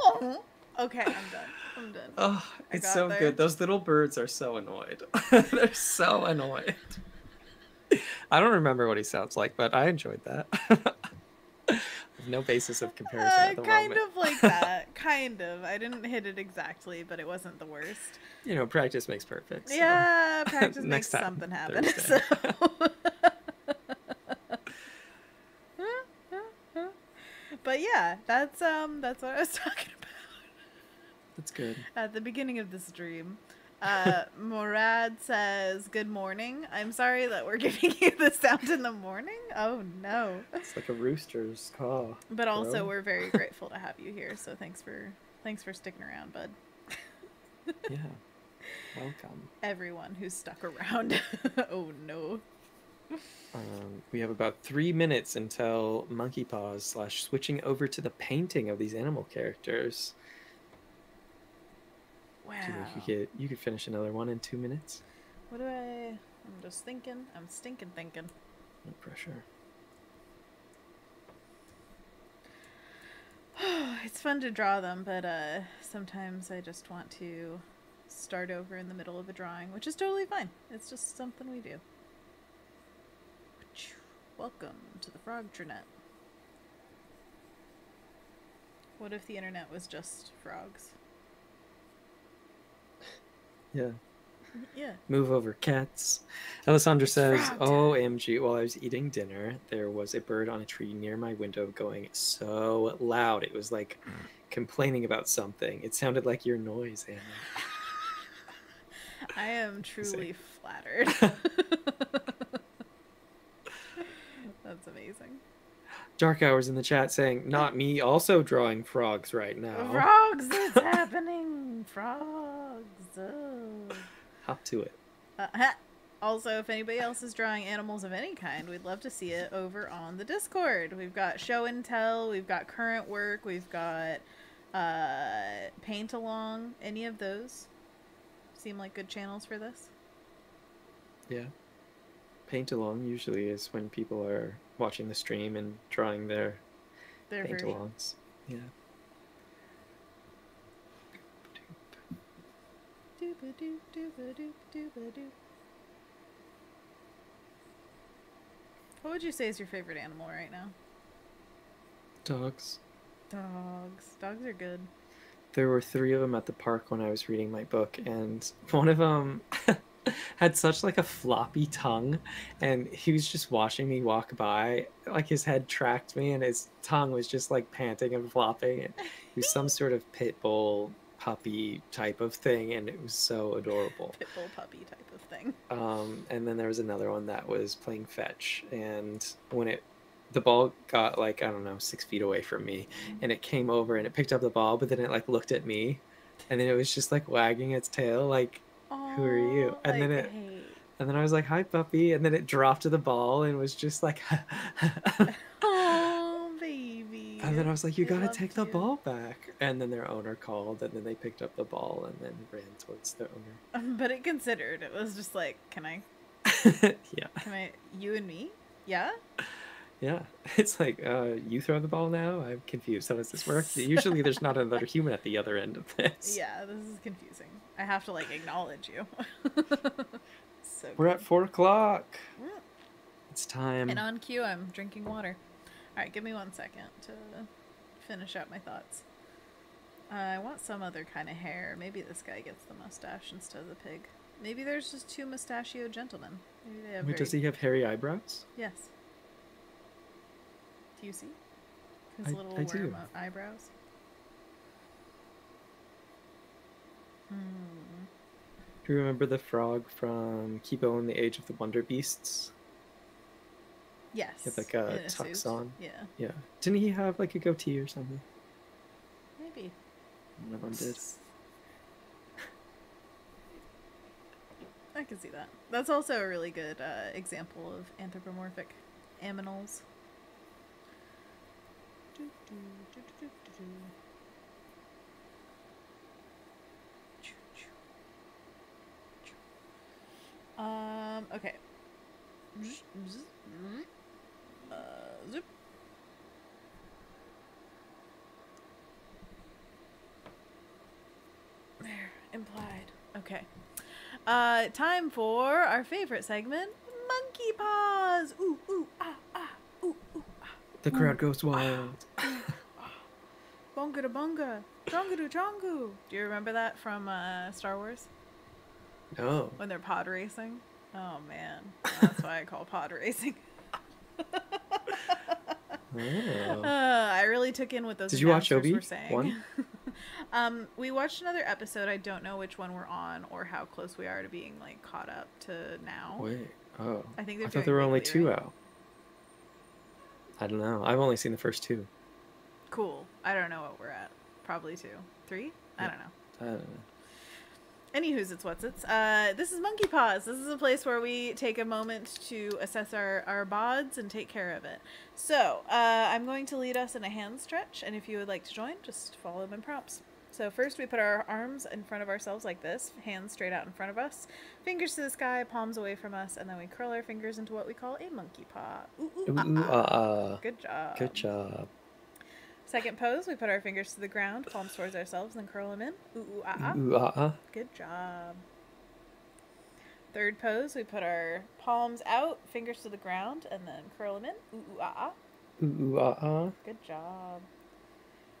Huh? Okay, I'm done. I'm done. Oh, it's so good. Those little birds are so annoyed. They're so annoyed. I don't remember what he sounds like, but I enjoyed that. No basis of comparison at the kind moment. Kind of like that. Kind of. I didn't hit it exactly, but it wasn't the worst. You know, practice makes perfect. So. Yeah, practice makes something happen. So. But yeah, that's what I was talking about. That's good. At the beginning of this dream, Morad says, "Good morning. I'm sorry that we're giving you the sound in the morning." Oh no. It's like a rooster's call. But also, we're very grateful to have you here. So thanks for sticking around, bud. Yeah. Welcome. Everyone who's stuck around. Oh no. We have about 3 minutes until Monkey Paws / switching over to the painting of these animal characters. Wow. Do you think you could finish another one in 2 minutes? What do I'm just thinking. I'm thinking. No pressure. It's fun to draw them, but sometimes I just want to start over in the middle of a drawing, which is totally fine. It's just something we do. Welcome to the frog internet. What if the internet was just frogs? Yeah. Yeah. Move over, cats. Alessandra says, OMG, while I was eating dinner, there was a bird on a tree near my window going so loud. It was like complaining about something. It sounded like your noise, Anna. I am truly flattered. That's amazing. Dark Hours in the chat saying, not me also drawing frogs right now. Frogs, it's happening. Frogs. Oh. Hop to it. Also, if anybody else is drawing animals of any kind, we'd love to see it over on the Discord. We've got show and tell. We've got current work. We've got paint along. Any of those seem like good channels for this? Yeah. Paint along usually is when people are watching the stream and drawing their paint alongs. Yeah. What would you say is your favorite animal right now? Dogs. Dogs are good. There were 3 of them at the park when I was reading my book, and one of them had such like a floppy tongue, and he was just watching me walk by, like his head tracked me and his tongue was just like panting and flopping, and he was some sort of pit bull puppy type of thing, and it was so adorable. Pit bull puppy type of thing. And then there was another one that was playing fetch, and when the ball got like, I don't know, 6 feet away from me, and it came over and it picked up the ball, but then it like looked at me, and then it was just like wagging its tail like, "Who are you?" And then I was like, "Hi, puppy," and then it dropped to the ball and was just like, "Oh, baby!" And then I was like, "You gotta take the ball back." And then their owner called, and then they picked up the ball and then ran towards the owner. But it considered. It was just like, "Can I?" Yeah. Can I? You and me? Yeah. Yeah, it's like, you throw the ball now? I'm confused. How does this work? Usually there's not another human at the other end of this. Yeah, this is confusing. I have to, like, acknowledge you. So we're at 4 o'clock. Mm. It's time. And on cue, I'm drinking water. All right, give me 1 second to finish out my thoughts. I want some other kind of hair. Maybe this guy gets the mustache instead of the pig. Maybe there's just 2 mustachioed gentlemen. Maybe they have Wait, does he have hairy eyebrows? Yes. Do you see his little worm eyebrows? Do you remember the frog from Kibo and the Age of the Wonder Beasts? Yes. He had like a tux on. Yeah. Yeah. Didn't he have like a goatee or something? Maybe. One of them did. I can see that. That's also a really good example of anthropomorphic aminals. Okay. Zip. There, implied. Okay. Time for our favorite segment, Monkey Paws. Ooh, ooh, ah, ah, ooh, ooh, ah. The crowd goes wild. Bonga to bonga, chonga to chongu. Do you remember that from Star Wars? No. When they're pod racing? Oh, man. That's why I call pod racing. I really took in what those announcers were saying. Did you watch Obi-Wan? We watched another episode. I don't know which one we're on or how close we are to being like caught up to now. Wait. Oh. I thought there were only two out. I don't know. I've only seen the first two. Cool. I don't know what we're at. Probably two. Three? Yeah. I don't know. I don't know. Anywho's, it's what's it's. This is Monkey Paws. This is a place where we take a moment to assess our bods and take care of it. So I'm going to lead us in a hand stretch, and if you would like to join, just follow my prompts. So first we put our arms in front of ourselves like this, hands straight out in front of us, fingers to the sky, palms away from us, and then we curl our fingers into what we call a monkey paw. Ooh, ooh, ah, ah. Good job. Good job. Second pose, we put our fingers to the ground, palms towards ourselves, and then curl them in. Ooh, ooh, ah, ah. Ooh, ah, ah. Good job. Third pose, we put our palms out, fingers to the ground, and then curl them in. Ooh, ooh, ah, ah. Ooh, ooh, ah, ah. Good job.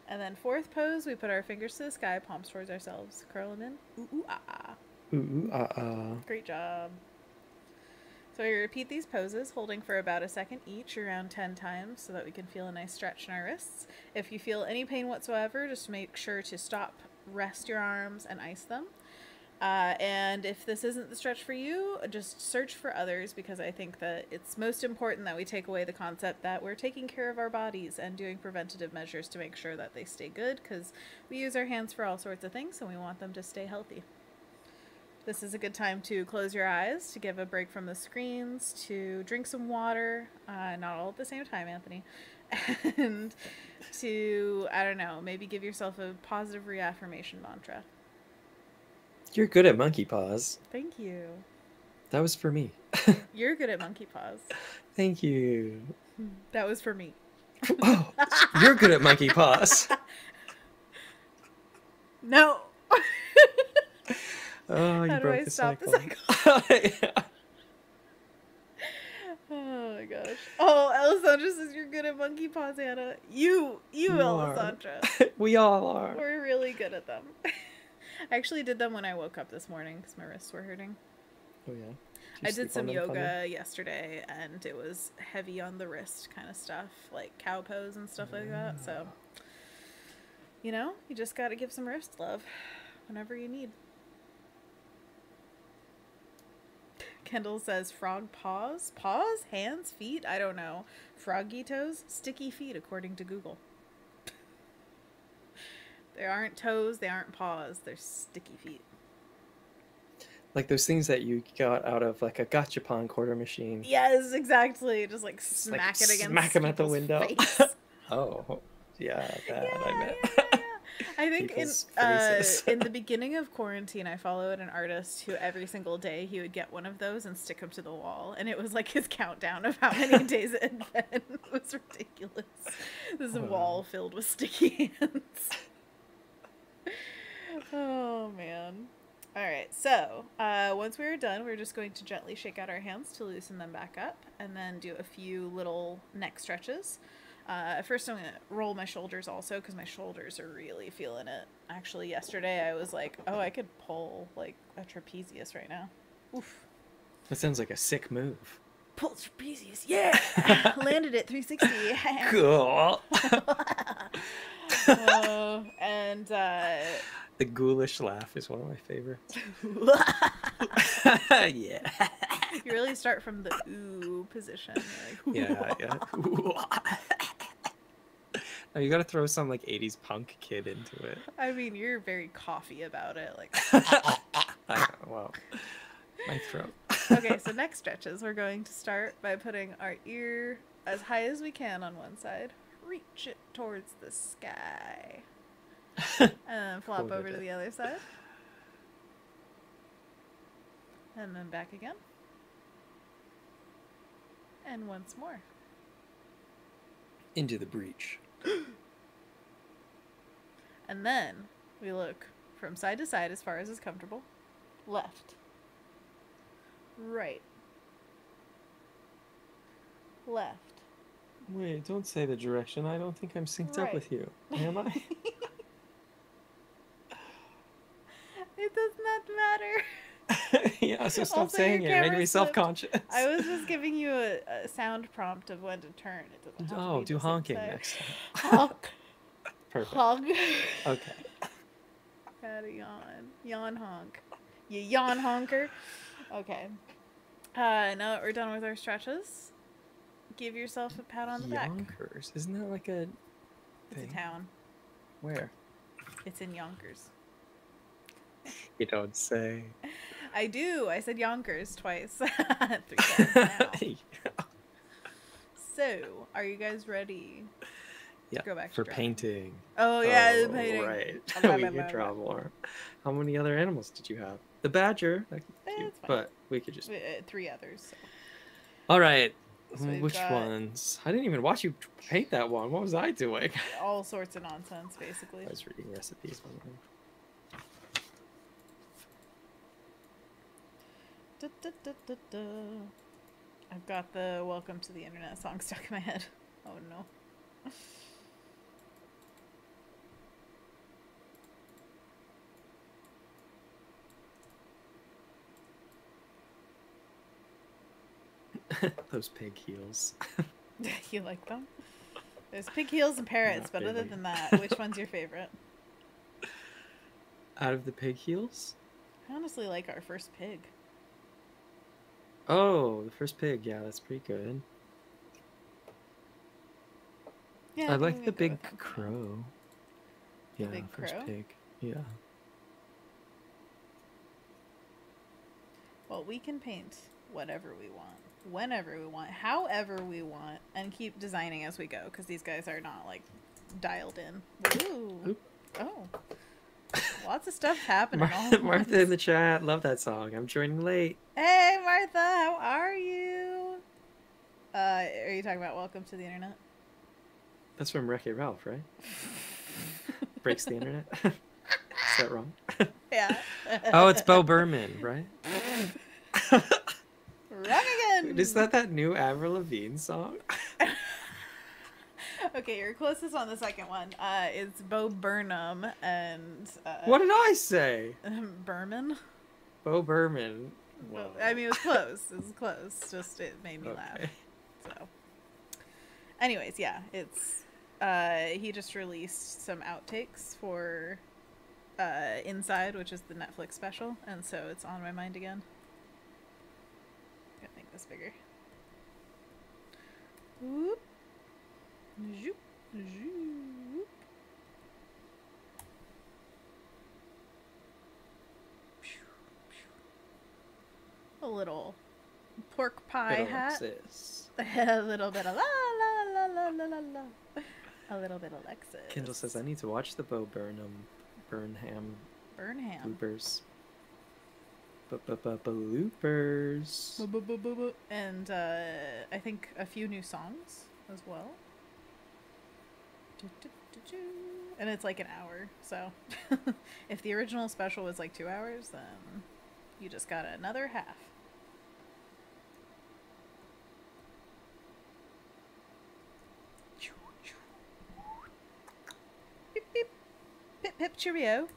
And then fourth pose, we put our fingers to the sky, palms towards ourselves, curl them in. Ooh, ooh, ah, ah. Ooh, ooh, ah, ah. Great job. So we repeat these poses, holding for about a second each, around 10 times, so that we can feel a nice stretch in our wrists. If you feel any pain whatsoever, just make sure to stop, rest your arms, and ice them. And if this isn't the stretch for you, just search for others, because I think that it's most important that we take away the concept that we're taking care of our bodies and doing preventative measures to make sure that they stay good, because we use our hands for all sorts of things, and we want them to stay healthy. This is a good time to close your eyes, to give a break from the screens, to drink some water, not all at the same time, Anthony, and to, I don't know, maybe give yourself a positive reaffirmation mantra. You're good at monkey paws. Thank you. That was for me. You're good at monkey paws. Thank you. That was for me. Oh, you're good at monkey paws. No. Oh, you broke the cycle. How do I stop the cycle? Yeah. Oh my gosh. Oh, Alessandra says you're good at monkey paws, Anna. You Alessandra. We all are. We're really good at them. I actually did them when I woke up this morning because my wrists were hurting. Oh, yeah. I did some yoga yesterday, and it was heavy on the wrist kind of stuff, like cow pose and stuff like that. So, you know, you just got to give some wrist love whenever you need. Kendall says frog paws, hands, feet, I don't know, froggy toes, sticky feet, according to Google. They aren't toes, they aren't paws, they're sticky feet. Like those things that you got out of like a gachapon quarter machine. Yes, exactly. Just like smack it against, smack them at the window. Oh, yeah, that I meant. Yeah. I think in the beginning of quarantine, I followed an artist who every single day he would get one of those and stick them to the wall. And it was like his countdown of how many days it had been. It was ridiculous. This is a wall filled with sticky hands. Oh, man. All right. So once we were done, we're just going to gently shake out our hands to loosen them back up and then do a few little neck stretches. First, I'm going to roll my shoulders also because my shoulders are really feeling it. Actually, yesterday I was like, oh, I could pull like a trapezius right now. Oof. That sounds like a sick move. Pull trapezius. Yeah. Landed it 360. Cool. And the ghoulish laugh is one of my favorites. Yeah. You really start from the ooh position. Like, yeah, yeah. Now you gotta throw some like 80s punk kid into it. I mean, you're very coffee about it. Like, well, my throat. Okay, so next stretches, we're going to start by putting our ear as high as we can on one side. Reach it towards the sky. And then flop over to the other side. And then back again. And once more. Into the breach. And then we look from side to side as far as is comfortable. Left. Right. Left. Wait, don't say the direction. I don't think I'm synced up with you. Am I? It does not matter. Yeah, so stop also, saying it. You're making me self-conscious. I was just giving you a sound prompt of when to turn. It doesn't have to be do honking next time. Honk. Perfect. Honk. Okay. Gotta yawn. Yawn honk. You yawn honker. Okay. Now that we're done with our stretches, give yourself a pat on the back. Yonkers. Isn't that like a thing? It's a town. Where? It's in Yonkers. You don't say. I do. I said Yonkers twice. 3 times now. Yeah. So, are you guys ready to go back to painting? Oh, yeah, the painting. Right. We can draw more. How many other animals did you have? The badger. That's cute, but we could just... 3 others. So. All right. So which ones? I didn't even watch you paint that one. What was I doing? All sorts of nonsense, basically. I was reading recipes. I've got the Welcome to the Internet song stuck in my head. Oh, no. Those pig heels. You like them? There's pig heels and parrots, but other than that, which one's your favorite? Out of the pig heels? I honestly like our first pig. Oh, the first pig. Yeah, that's pretty good. Yeah, I like the big crow. Yeah, the first pig. Yeah. Well, we can paint whatever we want, whenever we want, however we want, and keep designing as we go, because these guys are not like dialed in. Ooh. Oh, lots of stuff happening. Martha in the chat, love that song. I'm joining late. Hey Martha, how are you? Are you talking about Welcome to the Internet? That's from Wreck-It Ralph, right? Breaks the internet. Is that wrong? Yeah. Oh, it's Bo Burnham, right? Wrong again. Wait, is that new Avril Lavigne song? Okay, you're closest on the second one. It's Bo Burnham and... what did I say? Berman? Bo Burnham. Well, I mean, it was close. It was close. Just it made me laugh. So, anyways, yeah, it's... he just released some outtakes for Inside, which is the Netflix special, and so it's on my mind again. Bigger. Whoop. Zoop. Zoop. A little pork pie hat. A little bit of la la la la la la. A little bit of Alexis. Kendall says I need to watch the Bo Burnham bloopers. Bloopers. And I think a few new songs as well. And it's like an hour, so if the original special was like 2 hours, then you just got another half. Beep, beep. Pip, pip, cheerio.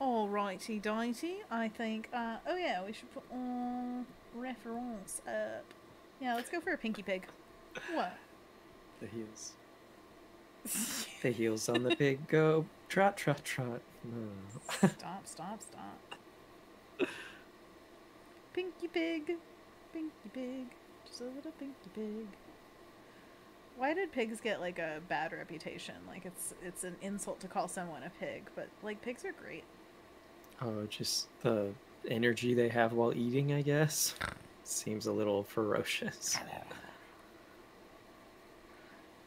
All righty dighty, I think, oh yeah, we should put on reference up. Yeah, let's go for a Pinky Pig. What? The heels. The heels on the pig go trot, trot, trot. No. Stop, stop, stop. Pinky pig, just a little pinky pig. Why did pigs get like a bad reputation? Like it's an insult to call someone a pig, but like pigs are great. Oh, just the energy they have while eating, I guess. Seems a little ferocious.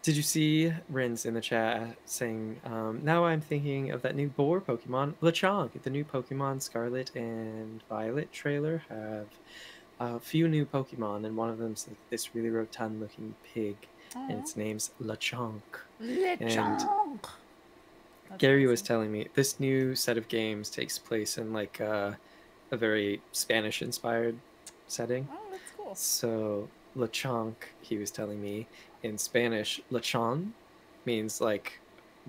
Did you see Rin's in the chat saying, now I'm thinking of that new boar Pokemon, LeChonk. The new Pokemon Scarlet and Violet trailer have a few new Pokemon, and one of them's like this really rotund looking pig. Aww. And its name's LeChonk. LeChonk! Gary awesome. Was telling me this new set of games takes place in like a very Spanish-inspired setting. Oh, that's cool. So LeChonk, he was telling me, in Spanish, lechon means like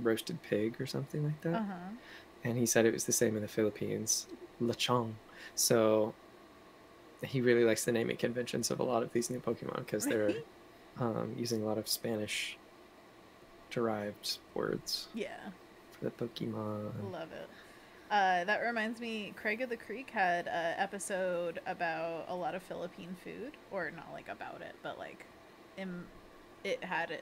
roasted pig or something like that. Uh-huh. And he said it was the same in the Philippines, lechon. So he really likes the naming conventions of a lot of these new Pokemon because they're using a lot of Spanish-derived words. Yeah. For the Pokemon. Love it. That reminds me, Craig of the Creek had an episode about a lot of Philippine food, or not like about it, but like it had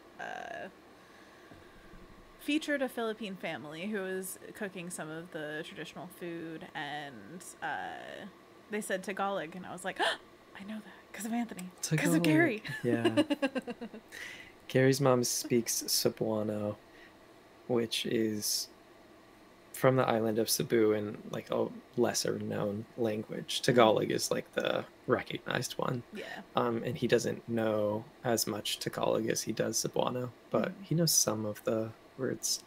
featured a Philippine family who was cooking some of the traditional food, and they said Tagalog, and I was like, oh, I know that because of Anthony, because of Gary. Yeah. Gary's mom speaks Cebuano, which is from the island of Cebu and like a lesser known language. Tagalog is like the recognized one. Yeah. And he doesn't know as much Tagalog as he does Cebuano, but he knows some of the words.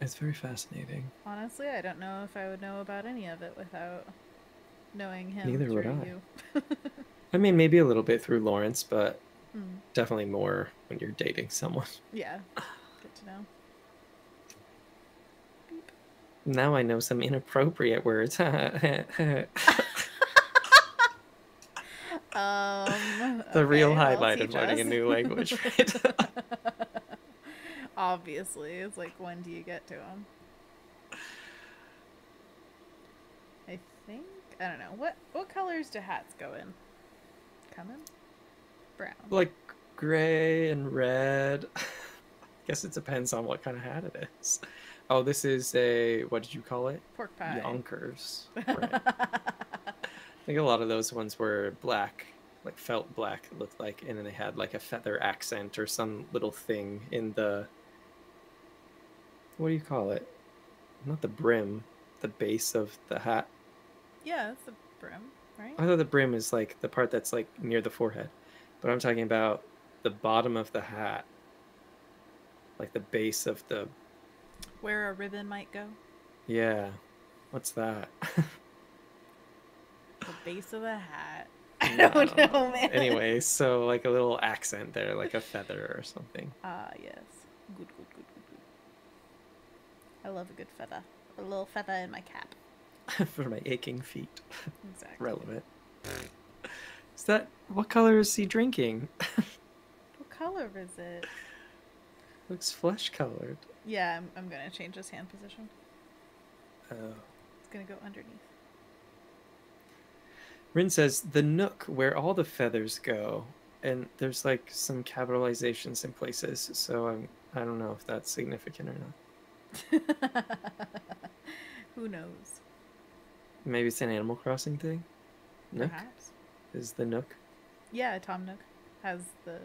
It's very fascinating. Honestly, I don't know if I would know about any of it without knowing him. Neither would I. I mean, maybe a little bit through Lawrence, but definitely more when you're dating someone. Yeah. Good to know. Now I know some inappropriate words. The real highlight of learning a new language, right? Obviously, it's like, when do you get to them? I think, I don't know. What colors do hats go in? Coming? Brown. Like gray and red. I guess it depends on what kind of hat it is. Oh, this is a, what did you call it? Pork pie. Yonkers. Right. I think a lot of those ones were black, like felt black, it looked like, and then they had like a feather accent or some little thing in the, what do you call it? Not the brim, the base of the hat. Yeah, that's the brim, right? I thought the brim is like the part that's like near the forehead, but I'm talking about the bottom of the hat, like the base of the, where a ribbon might go? Yeah. What's that? The base of the hat. I don't know, man. Anyway, so like a little accent there, like a feather or something. Ah, yes. Good, good, good, good, good. I love a good feather. A little feather in my cap. For my aching feet. Exactly. Relevant. Is that... what color is he drinking? What color is it? Looks flesh-colored. Yeah, I'm going to change his hand position. Oh. It's going to go underneath. Rin says, the nook where all the feathers go. And there's like some capitalizations in places, so I don't know if that's significant or not. Who knows? Maybe it's an Animal Crossing thing? Nook? Perhaps. Is the nook? Yeah, Tom Nook has the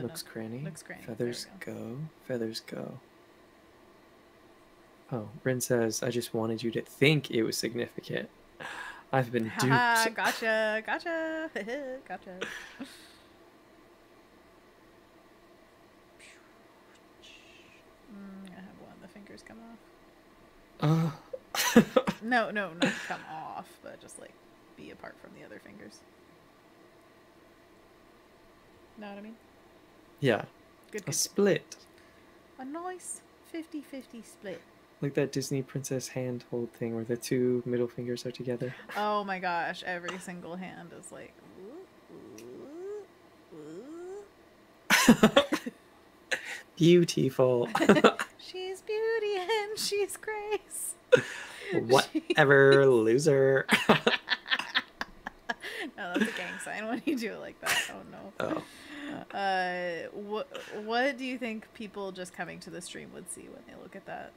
Nook's nook. Cranny. Nook's Cranny. Feathers go. Feathers go. Oh, Rin says, I just wanted you to think it was significant. I've been duped. Gotcha, gotcha, gotcha. I have one of the fingers come off. Oh. no, not come off, but just like be apart from the other fingers. Know what I mean? Yeah. Good. A split. A nice 50-50 split. Like that Disney princess hand hold thing where the two middle fingers are together. Oh my gosh, every single hand is like, ooh, ooh, ooh. beautiful. She's beauty and she's grace. Whatever, loser. No, that's a gang sign when you do it like that. Oh no. Oh. What do you think people just coming to the stream would see when they look at that?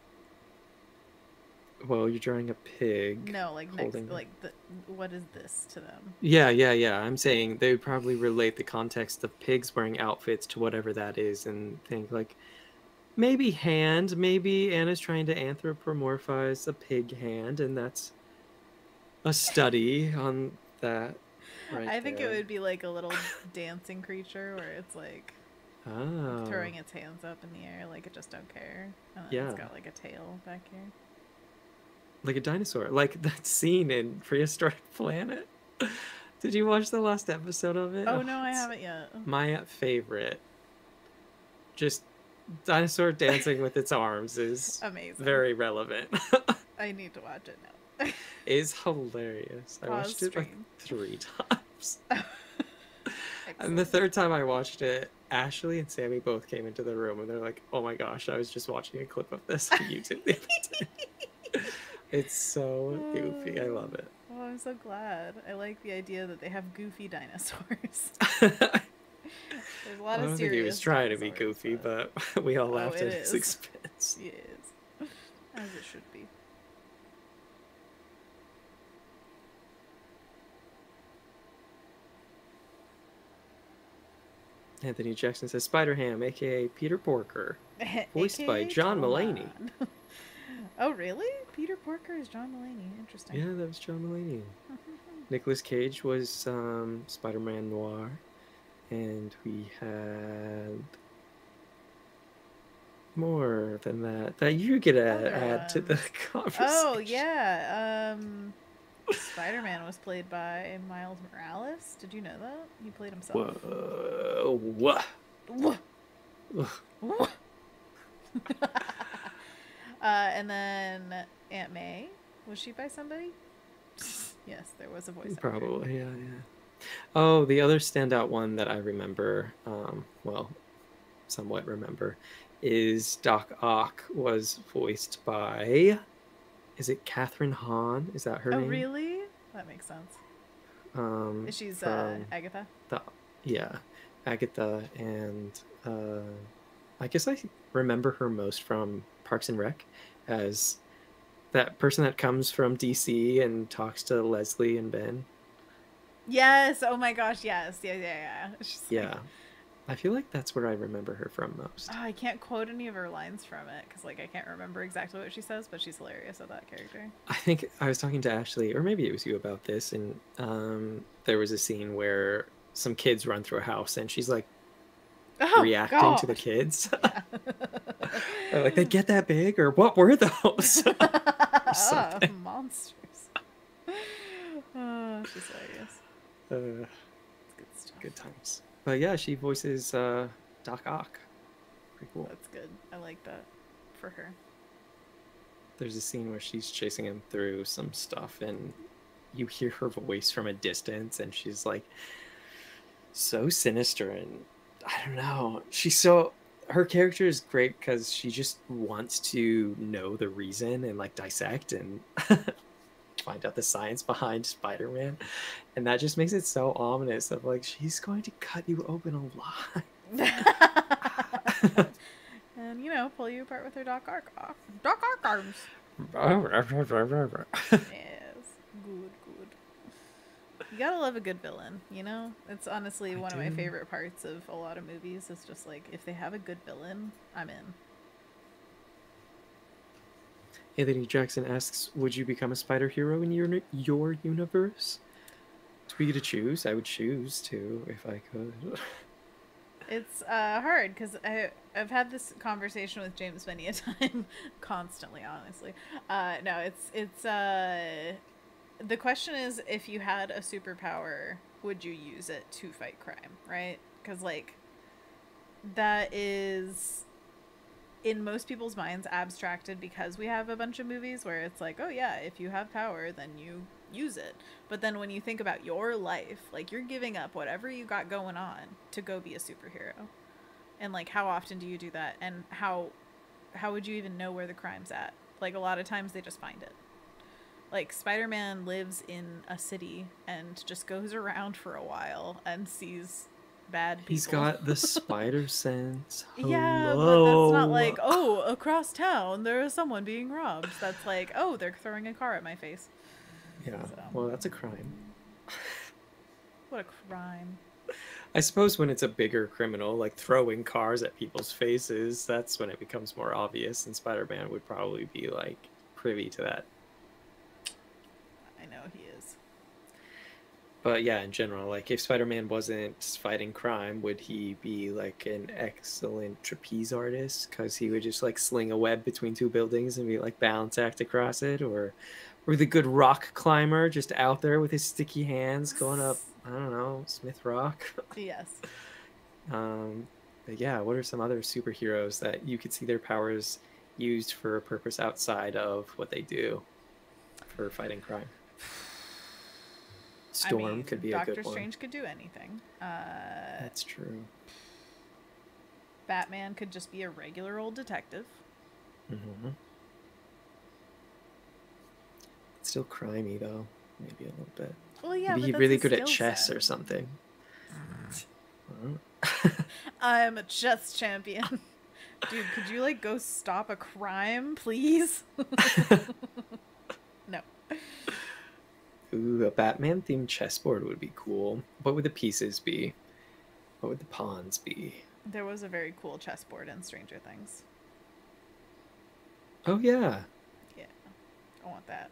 Well, you're drawing a pig. No, like holding... next, like the, what is this to them? Yeah, yeah, yeah. I'm saying they would probably relate the context of pigs wearing outfits to whatever that is, and think like maybe hand, maybe Anna's trying to anthropomorphize a pig hand, and that's a study on that. Right, I think there. It would be like a little dancing creature where it's like throwing its hands up in the air like it just don't care. And then it's got like a tail back here. Like a dinosaur, like that scene in Prehistoric Planet. Did you watch the last episode of it? Oh no, I haven't yet. My favorite. Just dinosaur dancing with its arms is amazing. Very relevant. I need to watch it now. It's hilarious. I watched it like 3 times. And the 3rd time I watched it, Ashley and Sammy both came into the room and they're like, "Oh my gosh, I was just watching a clip of this on YouTube the other day." It's so goofy. I love it. Oh, I'm so glad. I like the idea that they have goofy dinosaurs. There's a lot of serious. I don't think he was trying to be goofy, but we all laughed at his expense. Yes, as it should be. Anthony Jackson says Spider Ham, aka Peter Porker, voiced by John Mulaney. Oh, really? Peter Porker is John Mulaney. Interesting. Yeah, that was John Mulaney. Nicolas Cage was Spider-Man Noir. And we had more than that that you get to add to the conversation. Oh, yeah. Spider-Man was played by Miles Morales. Did you know that? He played himself. Whoa. What? What? And then Aunt May, was she by somebody? Yes, there was a voice. Probably, yeah. Oh, the other standout one that I remember, well, somewhat remember, is Doc Ock was voiced by, is it Catherine Hahn? Is that her name? Oh, really? That makes sense. She's Agatha? Yeah, Agatha, and I guess I remember her most from Parks and Rec as that person that comes from DC and talks to Leslie and Ben. Yes. Oh my gosh. Yes. Yeah. She's like... I feel like that's where I remember her from most. Oh, I can't quote any of her lines from it because like I can't remember exactly what she says, but she's hilarious at that character. I think I was talking to Ashley, or maybe it was you, about this, and there was a scene where some kids run through a house and she's like, reacting to the kids. Like, they get that big, or what were those? Monsters. She's hilarious. Good stuff. Good times. But yeah, she voices Doc Ock. Pretty cool. That's good. I like that for her. There's a scene where she's chasing him through some stuff, and you hear her voice from a distance, and she's like so sinister and. I don't know. She's so... Her character is great because she just wants to know the reason and, like, dissect and find out the science behind Spider-Man. And that just makes it so ominous of, like, she's going to cut you open alive. And, you know, pull you apart with her Doc Ock arms. Yes. Good. You gotta love a good villain, you know? It's honestly one of my favorite parts of a lot of movies. It's just like, if they have a good villain, I'm in. Anthony Jackson asks, would you become a spider hero in your universe? If we get to choose, I would choose to, if I could. It's hard, because I've had this conversation with James many a time. Constantly, honestly. No, it's the question is, if you had a superpower, would you use it to fight crime, right? Because, like, that is, in most people's minds, abstracted because we have a bunch of movies where it's like, oh, yeah, if you have power, then you use it. But then when you think about your life, like, you're giving up whatever you got going on to go be a superhero. And like, how often do you do that? And how would you even know where the crime's at? Like, a lot of times they just find it. Like, Spider-Man lives in a city and just goes around for a while and sees bad people. He's got the spider sense. Hello. Yeah, but that's not like, oh, across town there is someone being robbed. That's like, oh, they're throwing a car at my face. Yeah, so. Well, that's a crime. What a crime. I suppose when it's a bigger criminal, like throwing cars at people's faces, that's when it becomes more obvious, and Spider-Man would probably be, like, privy to that. I know he is. But yeah, in general, like, if Spider-Man wasn't fighting crime, would he be, like, an excellent trapeze artist? Because he would just, like, sling a web between two buildings and be, like, balance act across it? Or the good rock climber just out there with his sticky hands going up, I don't know, Smith Rock. Yes. But yeah, what are some other superheroes that you could see their powers used for a purpose outside of what they do for fighting crime? Storm, I mean, could be a good one. Doctor Strange could do anything. That's true. Batman could just be a regular old detective. Mm-hmm. Still crimey though, maybe a little bit. Well, yeah, maybe he's really good at chess or something. I'm a chess champion. Dude, could you like go stop a crime, please? No. Ooh, a Batman themed chessboard would be cool. What would the pieces be? What would the pawns be? There was a very cool chessboard in Stranger Things. Oh yeah. Yeah, I want that.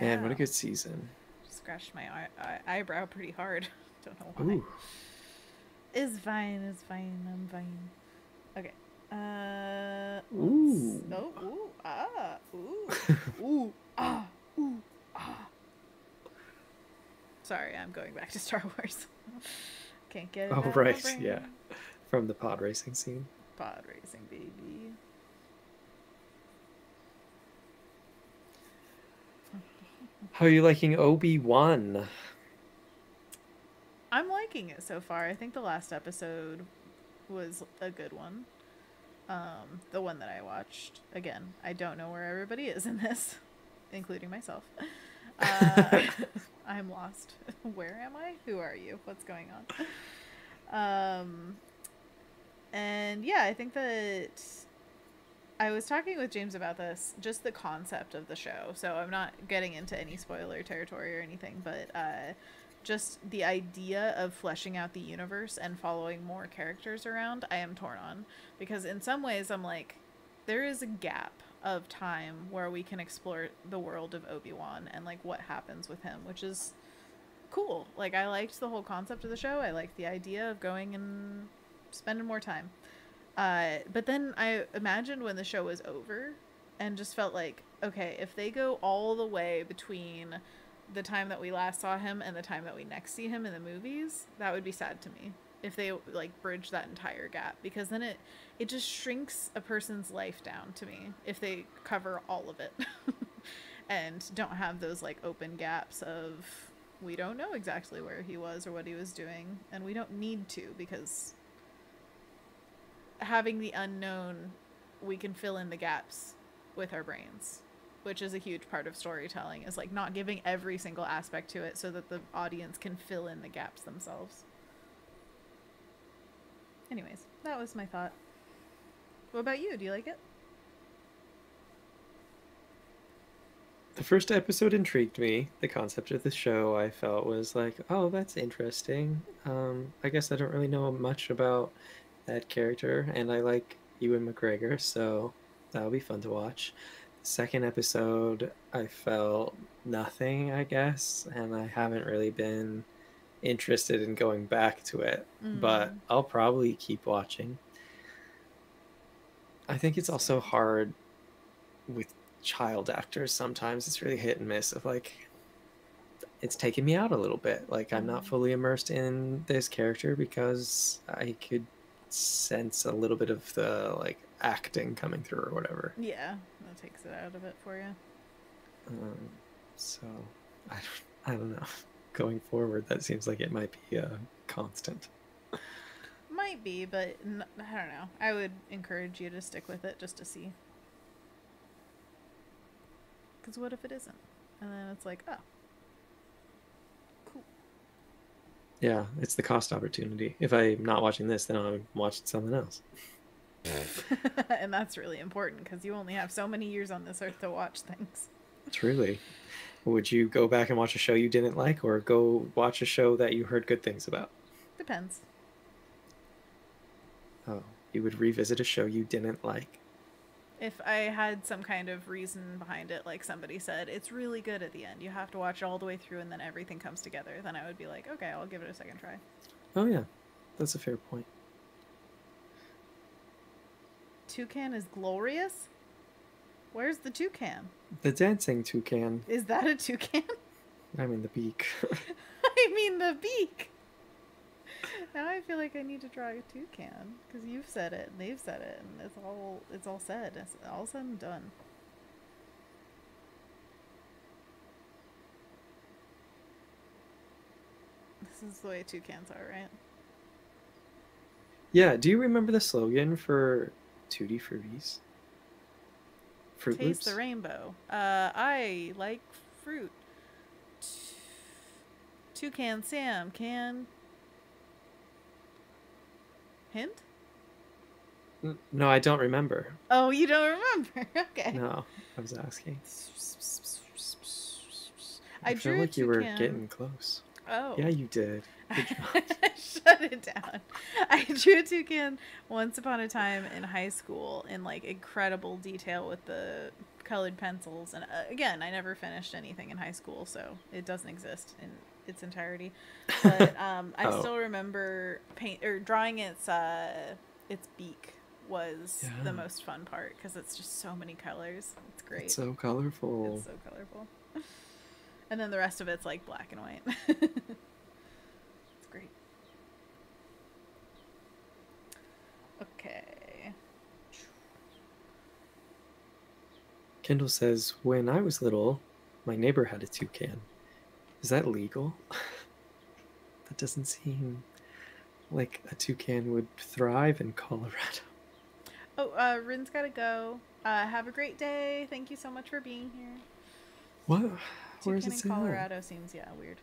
Man, what a good season. Scratched my eyebrow pretty hard. Don't know why. Ooh. It's fine, I'm fine. Okay. Ooh. No, oh, ooh, ah, ooh. Ooh, ah, ooh, ah. Sorry, I'm going back to Star Wars. Can't get it. Oh, right, yeah. From the pod racing scene. Pod racing, baby. How are you liking Obi-Wan? I'm liking it so far. I think the last episode was a good one. The one that I watched. Again, I don't know where everybody is in this, including myself. I'm lost. Where am I? Who are you? What's going on? And yeah, I think that... I was talking with James about this, just the concept of the show. So I'm not getting into any spoiler territory or anything, but just the idea of fleshing out the universe and following more characters around, I am torn on. Because in some ways, I'm like, there is a gap of time where we can explore the world of Obi-Wan and like what happens with him, which is cool. Like, I liked the whole concept of the show. I liked the idea of going and spending more time. But then I imagined when the show was over and just felt like, okay, if they go all the way between the time that we last saw him and the time that we next see him in the movies, that would be sad to me if they like bridge that entire gap, because then it just shrinks a person's life down to me if they cover all of it and don't have those like open gaps of, we don't know exactly where he was or what he was doing, and we don't need to, because having the unknown, we can fill in the gaps with our brains, which is a huge part of storytelling, is like not giving every single aspect to it so that the audience can fill in the gaps themselves. Anyways, that was my thought. What about you? Do you like it? The first episode intrigued me. The concept of the show, I felt, was like, oh, that's interesting. I guess I don't really know much about that character, and I like Ewan McGregor, so that'll be fun to watch. Second episode, I felt nothing, I guess, and I haven't really been interested in going back to it, but I'll probably keep watching. I think it's also hard with child actors sometimes. It's really hit and miss of like, it's taken me out a little bit. Like, I'm not fully immersed in this character because I could sense a little bit of the like acting coming through or whatever. Yeah, that takes it out of it for you. So I don't know. going forward, that seems like it might be a constant. Might be, but I don't know. I would encourage you to stick with it just to see. Because what if it isn't? And then it's like, oh. Cool. Yeah, it's the cost opportunity. If I'm not watching this, then I'm watching something else. And that's really important because you only have so many years on this earth to watch things. Truly. Would you go back and watch a show you didn't like, or go watch a show that you heard good things about? Depends. Oh, you would revisit a show you didn't like? If I had some kind of reason behind it, like somebody said, it's really good at the end. You have to watch it all the way through and then everything comes together. Then I would be like, okay, I'll give it a second try. Oh, yeah. That's a fair point. Toucan is glorious? Where's the toucan? The dancing toucan. Is that a toucan? I mean the beak. I mean the beak. Now I feel like I need to draw a toucan because you've said it and they've said it and it's all said. It's all said and done. This is the way toucans are, right? Yeah. Do you remember the slogan for Tutti Fruities? Fruit Taste Loops? The rainbow. I like fruit. Toucan Sam can. Hint? No, I don't remember. Oh, you don't remember? Okay. No, I was asking. I feel like you were getting close. Oh. Yeah, you did. Good job. Shut it down. I drew a toucan once upon a time in high school in like incredible detail with the colored pencils, and again, I never finished anything in high school, so it doesn't exist in its entirety. But I still remember drawing its beak was the most fun part because it's just so many colors. It's great. It's so colorful. It's so colorful. And then the rest of it's like black and white. It's great. Okay. Kendall says, when I was little, my neighbor had a toucan. Is that legal? That doesn't seem like a toucan would thrive in Colorado. Oh, Rin's gotta go. Have a great day. Thank you so much for being here. What? Where is it? Toucan in Colorado seems, yeah, weird.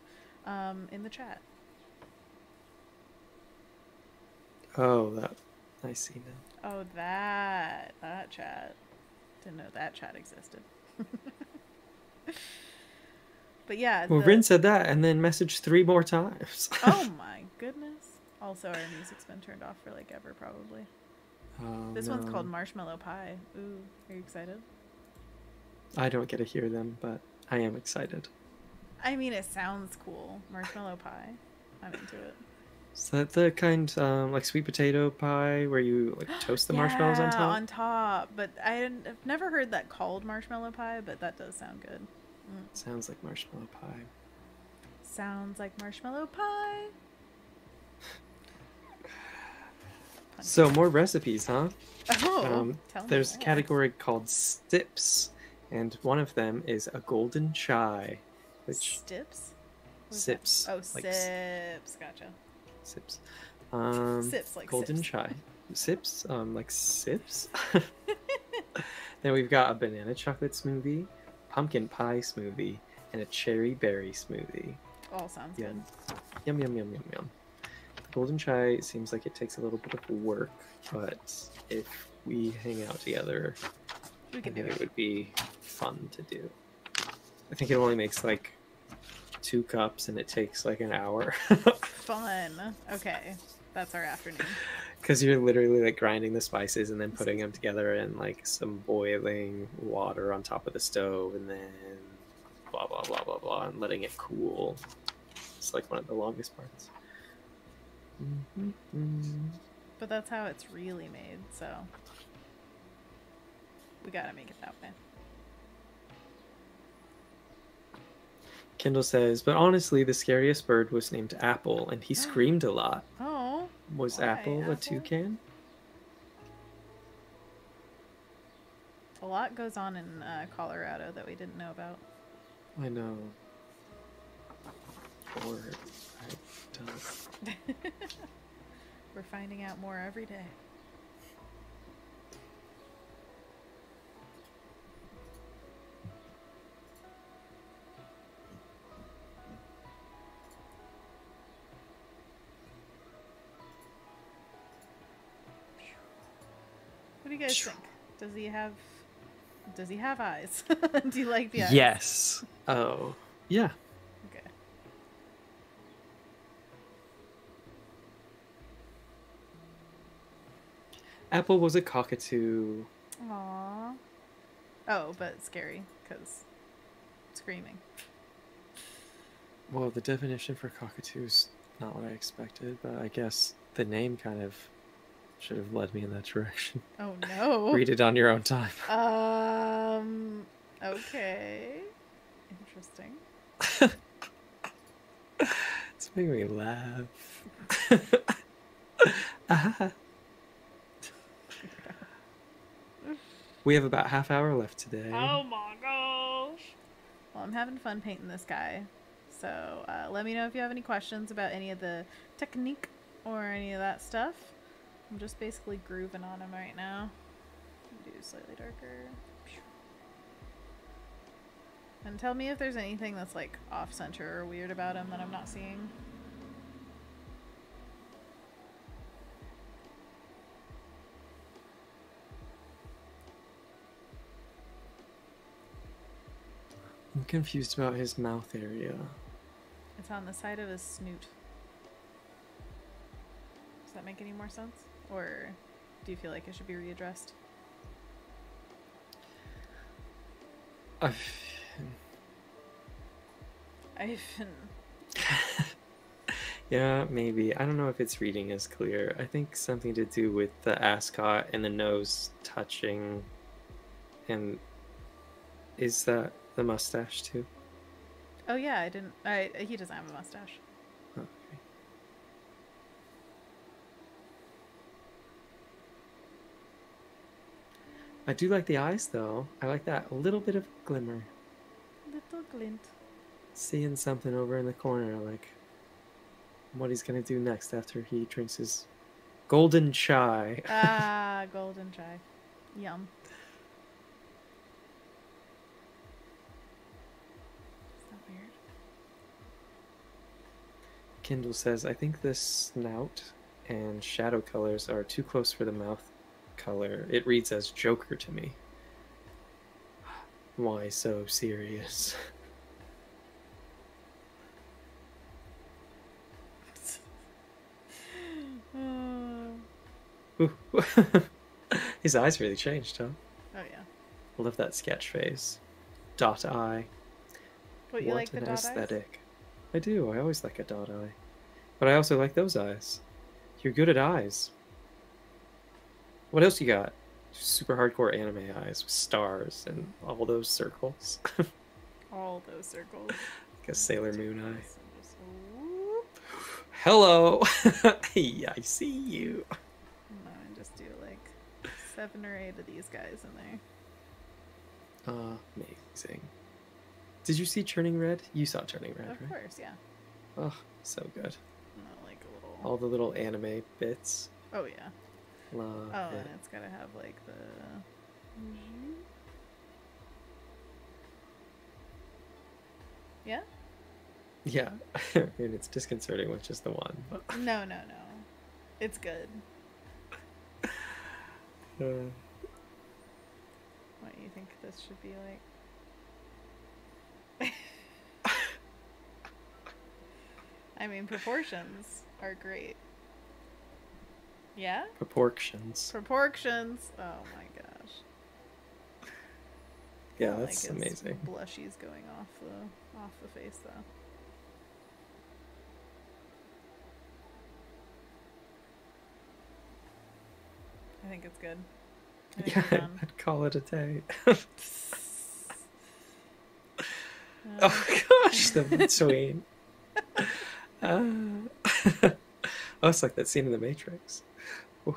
In the chat. Oh, that. I see now. Oh, that chat. Didn't know that chat existed. But yeah. Well, Rin said that and then messaged 3 more times. Oh my goodness. Also, our music's been turned off for like ever, probably. This one's called Marshmallow Pie. Ooh, are you excited? I don't get to hear them, but I am excited. I mean, it sounds cool. Marshmallow Pie. I'm into it. Is that the kind like sweet potato pie where you like toast the marshmallows on top? Yeah, on top. But I've never heard that called marshmallow pie, but that does sound good. Mm. Sounds like marshmallow pie. Sounds like marshmallow pie. So more recipes, huh? Oh, tell me there's a category called Stips, and one of them is a golden chai. Which... Stips? Sips. That? Oh, like sips. Gotcha. Sips. Sips like golden sips. Chai. Sips, like sips. Then we've got a banana chocolate smoothie, pumpkin pie smoothie, and a cherry berry smoothie. All sounds yum. Good. Yum, yum, yum, yum, yum. The golden chai seems like it takes a little bit of work, but if we hang out together, we can do it. It would be fun to do. I think it only makes like 2 cups and it takes like an hour. Fun. Okay. That's our afternoon. Because you're literally like grinding the spices and then putting them together in like some boiling water on top of the stove and then blah, blah, blah, blah, blah, and letting it cool. It's like one of the longest parts. Mm-hmm. But that's how it's really made, so we gotta make it that way. Kendall says, but honestly, the scariest bird was named Apple, and he screamed a lot. Oh. Was Apple a toucan? A lot goes on in Colorado that we didn't know about. I know. forward. Right? We're finding out more every day. What do you guys think? Does he have eyes? Do you like the eyes? Yes. Oh, yeah. Okay. Apple was a cockatoo. Aww. Oh, but scary because screaming. Well, the definition for cockatoo is not what I expected, but I guess the name kind of should have led me in that direction. Oh no. Read it on your own time. Okay. Interesting. It's making me laugh. Aha. We have about half hour left today. Oh my gosh. Well, I'm having fun painting this guy. So let me know if you have any questions about any of the technique or any of that stuff. I'm just basically grooving on him right now. Do slightly darker. And tell me if there's anything that's like off center or weird about him that I'm not seeing. I'm confused about his mouth area. It's on the side of his snoot. Does that make any more sense? Or do you feel like it should be readdressed? Yeah, maybe. I don't know if it's reading as clear. I think something to do with the ascot and the nose touching. And is that the mustache too? Oh yeah, he doesn't have a mustache. Okay. I do like the eyes, though. I like that little bit of glimmer. Little glint. Seeing something over in the corner, like what he's going to do next after he drinks his golden chai. Ah, golden chai. Yum. Is that weird? Kindle says, I think the snout and shadow colors are too close for the mouth color. It reads as Joker to me. Why so serious? His eyes really changed, huh? Oh yeah. I love that sketch face. Dot eye. What, you like the dot aesthetic? Eyes? I do. I always like a dot eye. But I also like those eyes. You're good at eyes. What else you got? Super hardcore anime eyes with stars and all those circles. All those circles. Like a Sailor Moon eye. Just... Hello! Yeah, I see you. No, I just do like 7 or 8 of these guys in there. Amazing. Did you see Turning Red? You saw Turning Red, right? Of course, yeah. Oh, so good. Not like a little... All the little anime bits. Oh, yeah. Love it. And it's gotta have like the yeah I mean, it's disconcerting with just the one, but... no it's good. What do you think this should be like? I mean, proportions are great. Yeah? Proportions. Oh my gosh. Yeah, that's like amazing. Blushies going off the face though. I think it's good. Yeah, I'd call it a day. Oh gosh, the between. Oh, it's like that scene in The Matrix. Ooh.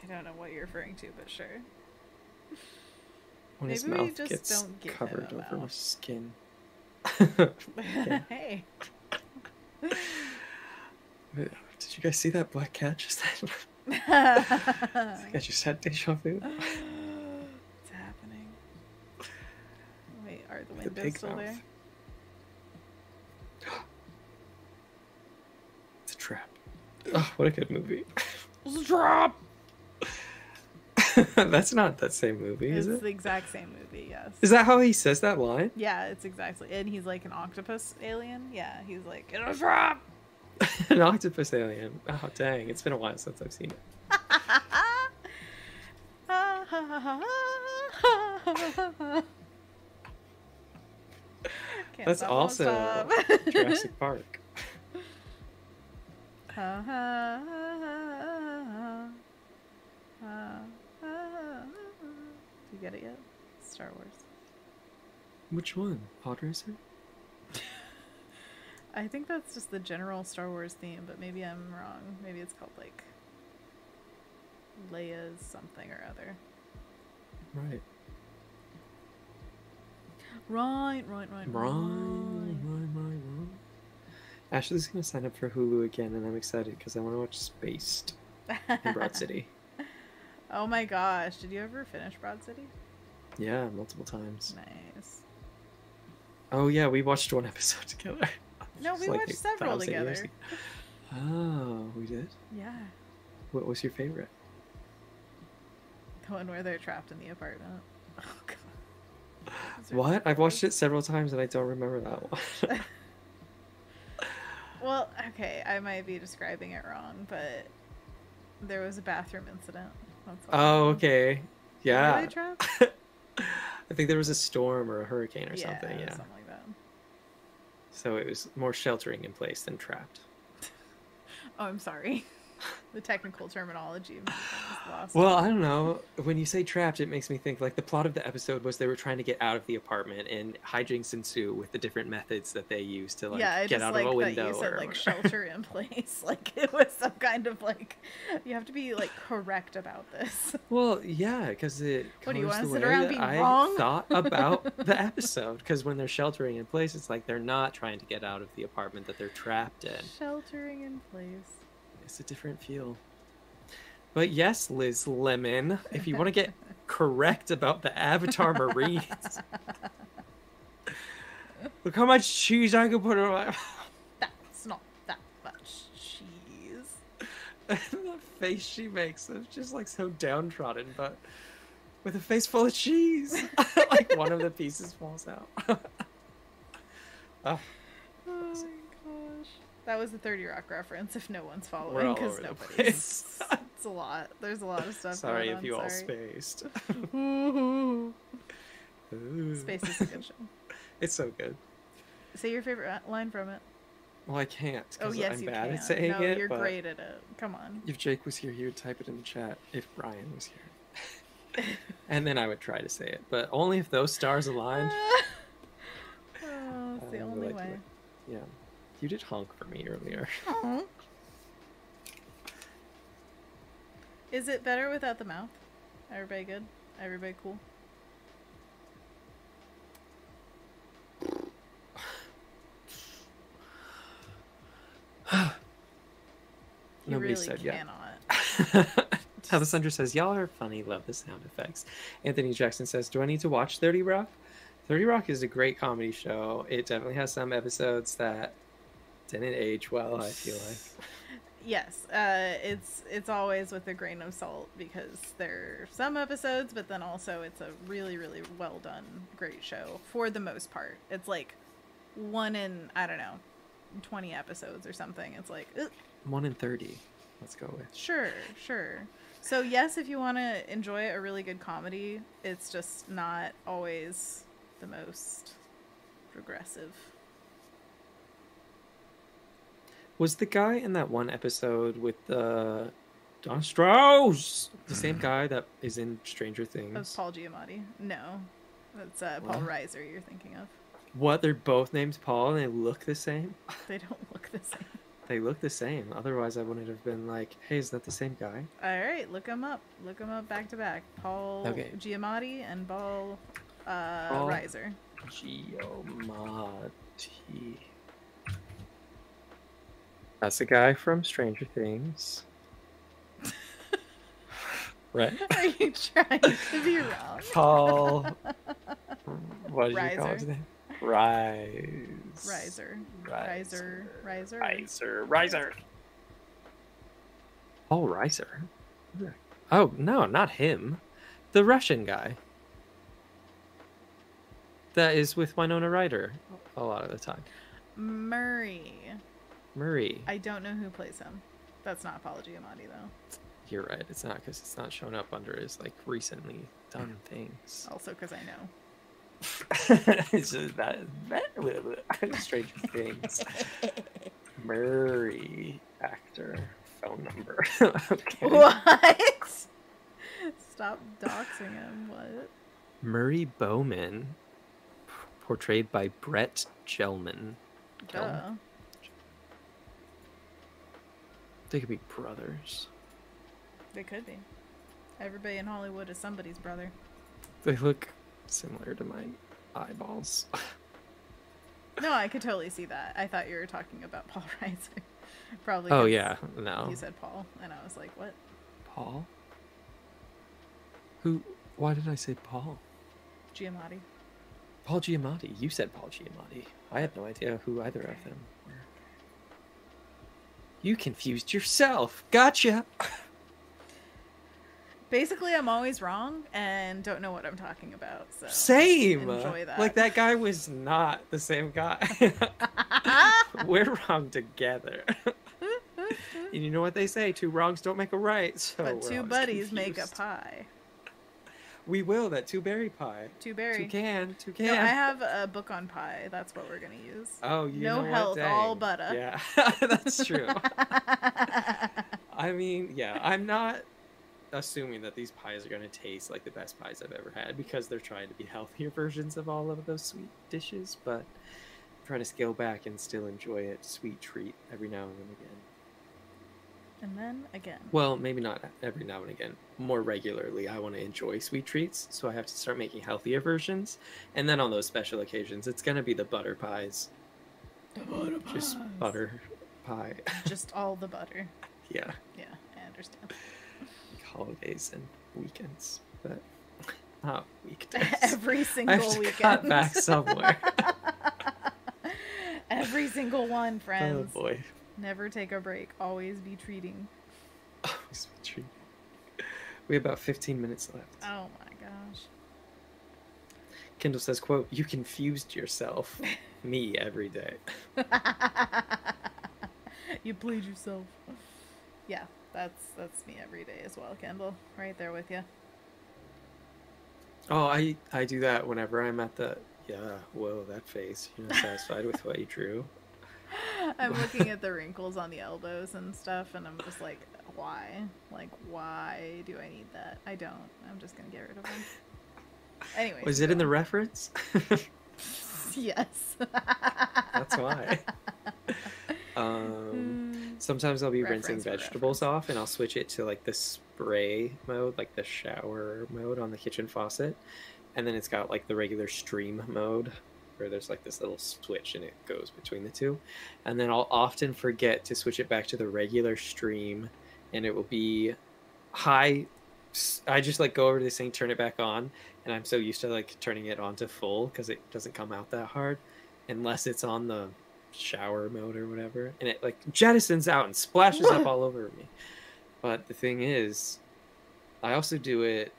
I don't know what you're referring to, but sure. When his mouth gets covered over his skin. Hey. Did you guys see that black cat just then? I think I just had deja vu. It's happening. Wait, are the windows still there? It's a trap. Oh, what a good movie. It's a trap! That's not that same movie, is it? It's the exact same movie, yes. Is that how he says that line? Yeah, it's exactly. And he's like an octopus alien. Yeah, he's like, in a trap! An octopus alien. Oh, dang. It's been a while since I've seen it. That's also Jurassic Park. Do you get it yet? Star Wars. Which one? Pod Racer? I think that's just the general Star Wars theme, but maybe I'm wrong. Maybe it's called, like, Leia's something or other. Right. Right. Ashley's going to sign up for Hulu again, and I'm excited because I want to watch Spaced in Broad City. Oh my gosh. Did you ever finish Broad City? Yeah, multiple times. Nice. Oh yeah, we watched one episode together. No, we watched like several together. Oh, we did? Yeah. What was your favorite? The one where they're trapped in the apartment. Oh, God. What? I've watched it several times and I don't remember that one. Well, okay, I might be describing it wrong, but there was a bathroom incident. That's oh, okay. Yeah. Were they trapped? I think there was a storm or a hurricane or something. Yeah, something like that. So it was more sheltering in place than trapped. Oh, I'm sorry. The technical terminology is lost. Well, I don't know. When you say trapped, it makes me think, like, the plot of the episode was they were trying to get out of the apartment, and hijinks ensue with the different methods that they use to, like, get out of a window. Yeah, I just like that you said, like, shelter in place. Like, it was some kind of, like, you have to be, like, correct about this. Well, yeah, because it comes do you want to sit around being wrong? I thought about the episode, because when they're sheltering in place, it's like they're not trying to get out of the apartment that they're trapped in. Sheltering in place. It's a different feel. But yes, Liz Lemon, if you want to get correct about the Avatar Marines. Look how much cheese I could put in my mouth. That's not that much cheese. And the face she makes is just like so downtrodden, but with a face full of cheese. Like one of the pieces falls out. Oh. Oh. That was a 30 Rock reference, if no one's following, because nobody's. It's a lot. There's a lot of stuff. Sorry if you all spaced. Ooh. Ooh. Space is a good show. It's so good. Say your favorite line from it. Well, I can't. Oh, yes, you can. I'm bad at saying it. No, you're great at it. Come on. If Jake was here, he would type it in the chat. If Ryan was here, and then I would try to say it, but only if those stars aligned. Oh, it's the only way. Yeah. You did honk for me earlier. Oh. Is it better without the mouth? Everybody good? Everybody cool? Nobody really said yet. Alessandra says, y'all are funny. Love the sound effects. Anthony Jackson says, do I need to watch 30 Rock? 30 Rock is a great comedy show. It definitely has some episodes that didn't age well, I feel like. Yes, it's always with a grain of salt, because there are some episodes, but then also it's a really, really well done, great show for the most part. It's like one in, I don't know, 20 episodes or something. It's like ugh. One in 30. Let's go with. Sure, sure. So yes, if you want to enjoy a really good comedy, it's just not always the most progressive. Was the guy in that one episode with Don Strauss the same guy that is in Stranger Things? That's Paul Giamatti. No, that's Paul Reiser you're thinking of. What? They're both named Paul and they look the same? They don't look the same. They look the same. Otherwise, I wouldn't have been like, hey, is that the same guy? All right, look him up. Look him up back to back. Paul Giamatti and Paul Reiser. Giamatti. That's the guy from Stranger Things. Right? Are you trying to be wrong? Paul. What do you call his name? Reiser. Paul Reiser. Oh no, not him. The Russian guy. That is with Winona Ryder a lot of the time. Murray. I don't know who plays him. That's not Paul Giamatti though. You're right. It's not, because it's not shown up under his like recently done things. Also because I know. So that Stranger Things. Murray actor phone number. Okay. What? Stop doxing him. What? Murray Bowman, portrayed by Brett Gelman. Duh. They could be brothers. They could be. Everybody in Hollywood is somebody's brother. They look similar to my eyeballs. No, I could totally see that. I thought you were talking about Paul Reiser. Probably. Oh yeah, no. You said Paul, and I was like, what? Paul? Who? Why did I say Paul? Giamatti. Paul Giamatti. You said Paul Giamatti. I had no idea who either of them were. You confused yourself. Gotcha. Basically, I'm always wrong and don't know what I'm talking about. So same. Enjoy that. Like, that guy was not the same guy. We're wrong together. And you know what they say, two wrongs don't make a right. So but two buddies confused. Make a pie. We will, that two-berry pie. Two-berry. Toucan. No, I have a book on pie. That's what we're going to use. Oh, you know what? No health, all butter. Yeah, that's true. I mean, yeah, I'm not assuming that these pies are going to taste like the best pies I've ever had, because they're trying to be healthier versions of all of those sweet dishes, but I'm trying to scale back and still enjoy a sweet treat every now and then again. And then again. Well, maybe not every now and again. More regularly, I want to enjoy sweet treats, so I have to start making healthier versions. And then on those special occasions, it's going to be the butter pies. The butter pies. Just butter pie. Just all the butter. Yeah. Yeah, I understand. Holidays and weekends, but not weekdays. Every single weekend. Cut back somewhere. Every single one, friends. Oh boy. Never take a break. Always be treating. Always be treating. We have about 15 minutes left. Oh my gosh. Kendall says, quote, "You confused yourself." Me every day. You played yourself. Yeah, that's me every day as well, Kendall. Right there with you. Oh, I do that whenever I'm at the... Yeah, whoa, that face. You're not satisfied with what you drew? I'm looking at the wrinkles on the elbows and stuff, and I'm just like, why? Like, why do I need that? I don't. I'm just going to get rid of them. Anyway. Was it in the reference? Yes. That's why. Sometimes I'll be rinsing vegetables off, and I'll switch it to like the spray mode, like the shower mode on the kitchen faucet, and then it's got like the regular stream mode where there's like this little switch and it goes between the two. And then I'll often forget to switch it back to the regular stream, and it will be high. I just like go over to this thing, turn it back on, and I'm so used to like turning it on to full because it doesn't come out that hard unless it's on the shower mode or whatever, and it like jettisons out and splashes up all over me. But the thing is, I also do it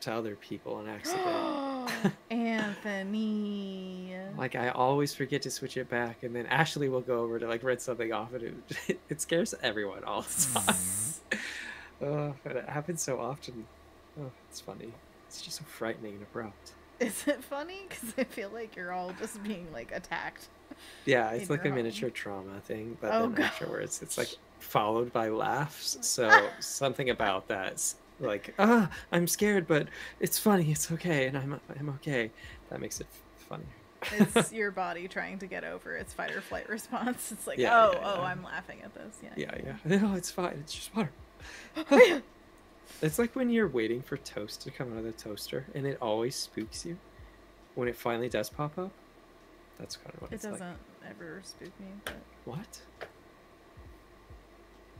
to other people on accident. Anthony. Like, I always forget to switch it back, and then Ashley will go over to like rinse something off, and it scares everyone all the time. But it happens so often. Oh, it's funny. It's just so frightening and abrupt. Is it funny? Because I feel like you're all just being like attacked. Yeah, it's like a miniature trauma thing, but then afterwards it's like followed by laughs. So something about that's like, I'm scared, but it's funny, it's okay, and I'm okay. That makes it funnier. It's your body trying to get over its fight or flight response. It's like, I'm laughing at this. Yeah. No, it's fine. It's just water. It's like when you're waiting for toast to come out of the toaster, and it always spooks you. when it finally does pop up, that's kind of what it's like. It doesn't ever spook me. But... What?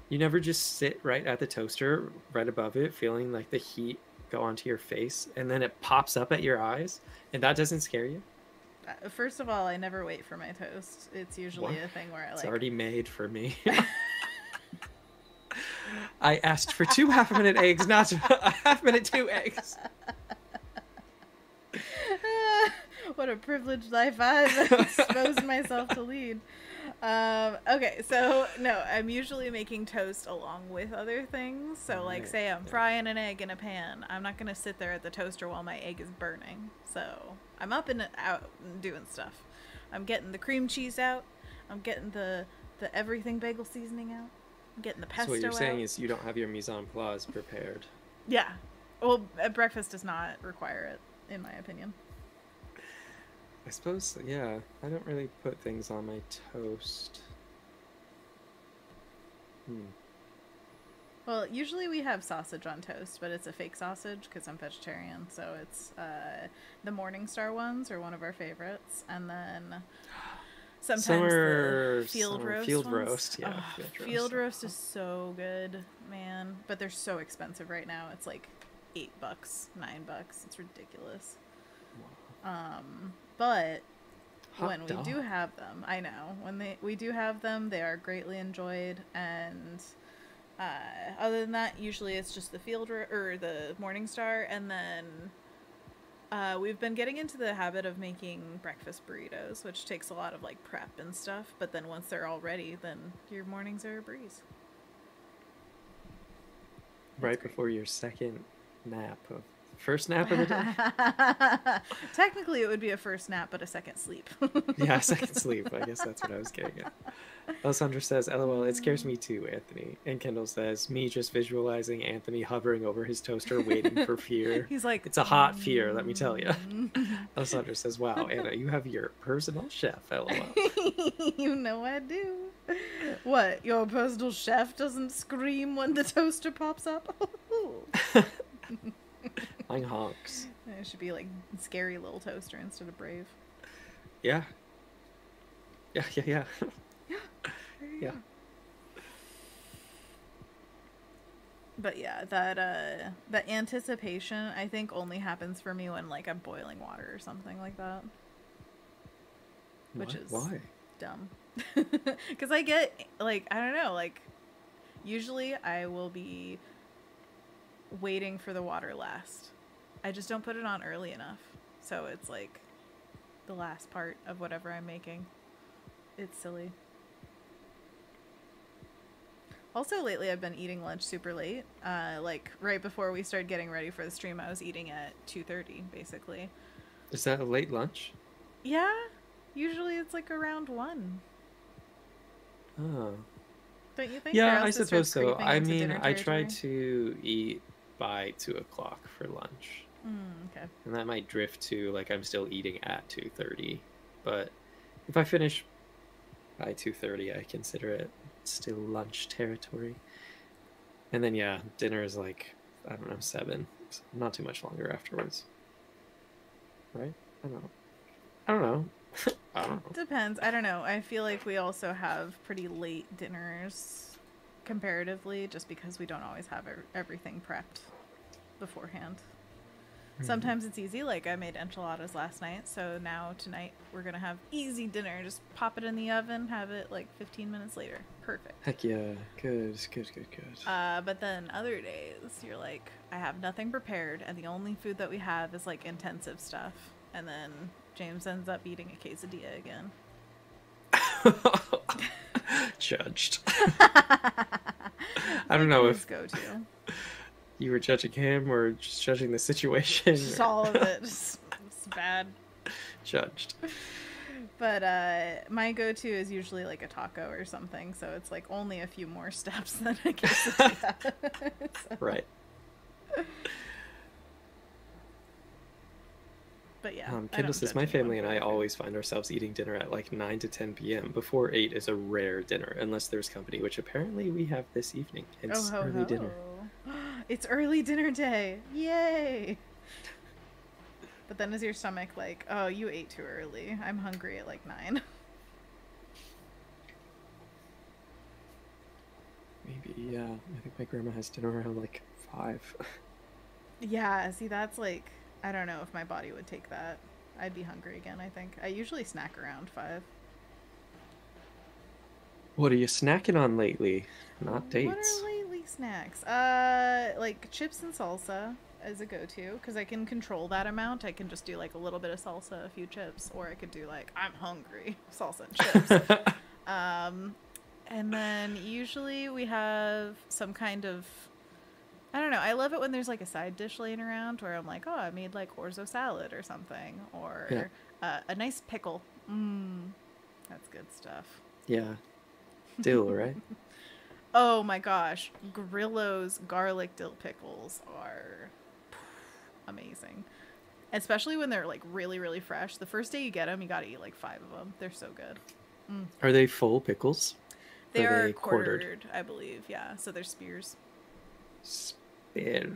You never just sit right at the toaster, right above it, feeling like the heat go onto your face, and then it pops up at your eyes, and that doesn't scare you? First of all, I never wait for my toast. It's usually a thing where I It's already made for me. I asked for 2 half-minute eggs, not a half-minute 2 eggs. What a privileged life I've exposed myself to lead. Okay, so no, I'm usually making toast along with other things. So like, say I'm frying an egg in a pan. I'm not going to sit there at the toaster while my egg is burning. So I'm up and out and doing stuff. I'm getting the cream cheese out. I'm getting the everything bagel seasoning out. I'm getting the pesto out. So what you're saying is you don't have your mise en place prepared. Yeah. Well, breakfast does not require it, in my opinion. I suppose, yeah, I don't really put things on my toast. Well, usually we have sausage on toast, but it's a fake sausage because I'm vegetarian. So it's the Morningstar ones are one of our favorites. And then sometimes the Field Roast. Yeah, oh, Field Roast is so good, man. But they're so expensive right now. It's like $8, $9. It's ridiculous. Wow. But when we do have them, I know, when we do have them, they are greatly enjoyed. And other than that, usually it's just the the Morningstar. And then we've been getting into the habit of making breakfast burritos, which takes a lot of like prep and stuff. But then once they're all ready, then your mornings are a breeze. Right before your second nap of first nap of the day. Technically it would be a first nap, but a second sleep. Yeah, second sleep. I guess that's what I was getting at. Alessandra says, LOL, it scares me too, Anthony. And Kendall says, me just visualizing Anthony hovering over his toaster waiting for fear. He's like, it's a hot fear, let me tell you. Alessandra says, wow, Anna, you have your personal chef, LOL. You know I do. What, your personal chef doesn't scream when the toaster pops up? Mine honks. It should be like Scary Little Toaster instead of Brave. Yeah. Yeah. Yeah. But yeah, that anticipation I think only happens for me when like I'm boiling water or something like that. Which is dumb. Because I get like, I don't know, like usually I will be waiting for the water last. I just don't put it on early enough. So it's like the last part of whatever I'm making. It's silly. Also lately I've been eating lunch super late. Like right before we started getting ready for the stream, I was eating at 2:30 basically. Is that a late lunch? Yeah. Usually it's like around 1. Oh. Don't you think? Yeah, I suppose so. I mean, I try to eat by 2 o'clock for lunch. Okay. And that might drift to like I'm still eating at 2:30, but if I finish by 2:30, I consider it still lunch territory. And then yeah, dinner is like, I don't know, 7, so not too much longer afterwards, right? I don't know. I don't know. Depends. I don't know. I feel like we also have pretty late dinners comparatively just because we don't always have everything prepped beforehand. Sometimes it's easy. Like I made enchiladas last night. So now tonight we're going to have easy dinner. Just pop it in the oven. Have it like 15 minutes later. Perfect. Heck yeah. Good. But then other days you're like, I have nothing prepared. And the only food that we have is like intensive stuff. And then James ends up eating a quesadilla again. Judged. I don't know if you were judging him or just judging the situation. Just all of it. It's bad. Judged. But my go-to is usually like a taco or something. So it's like only a few more steps than a quesadilla. Right. But yeah, Kendall says, my family and I always find ourselves eating dinner at like 9 to 10 p.m. Before 8 is a rare dinner, unless there's company, which apparently we have this evening. It's early dinner. It's early dinner day. Yay! But then is your stomach like, oh, you ate too early. I'm hungry at like 9. Maybe, yeah. I think my grandma has dinner around like 5. Yeah, see, that's like, I don't know if my body would take that. I'd be hungry again, I think. I usually snack around 5. What are you snacking on lately? Not dates. What are lately snacks? Like chips and salsa is a go-to, because I can control that amount. I can just do like a little bit of salsa, a few chips, or I could do like, I'm hungry, salsa and chips. And then usually we have some kind of, I don't know, I love it when there's like a side dish laying around where I'm like, oh, I made like orzo salad or something, or a nice pickle. Mmm, that's good stuff. Yeah, dill, right? Oh my gosh, Grillo's garlic dill pickles are amazing, especially when they're like really, really fresh. The first day you get them, you gotta eat like 5 of them. They're so good. Mm. Are they full pickles? They are quartered, I believe. Yeah, so they're spears. Spears.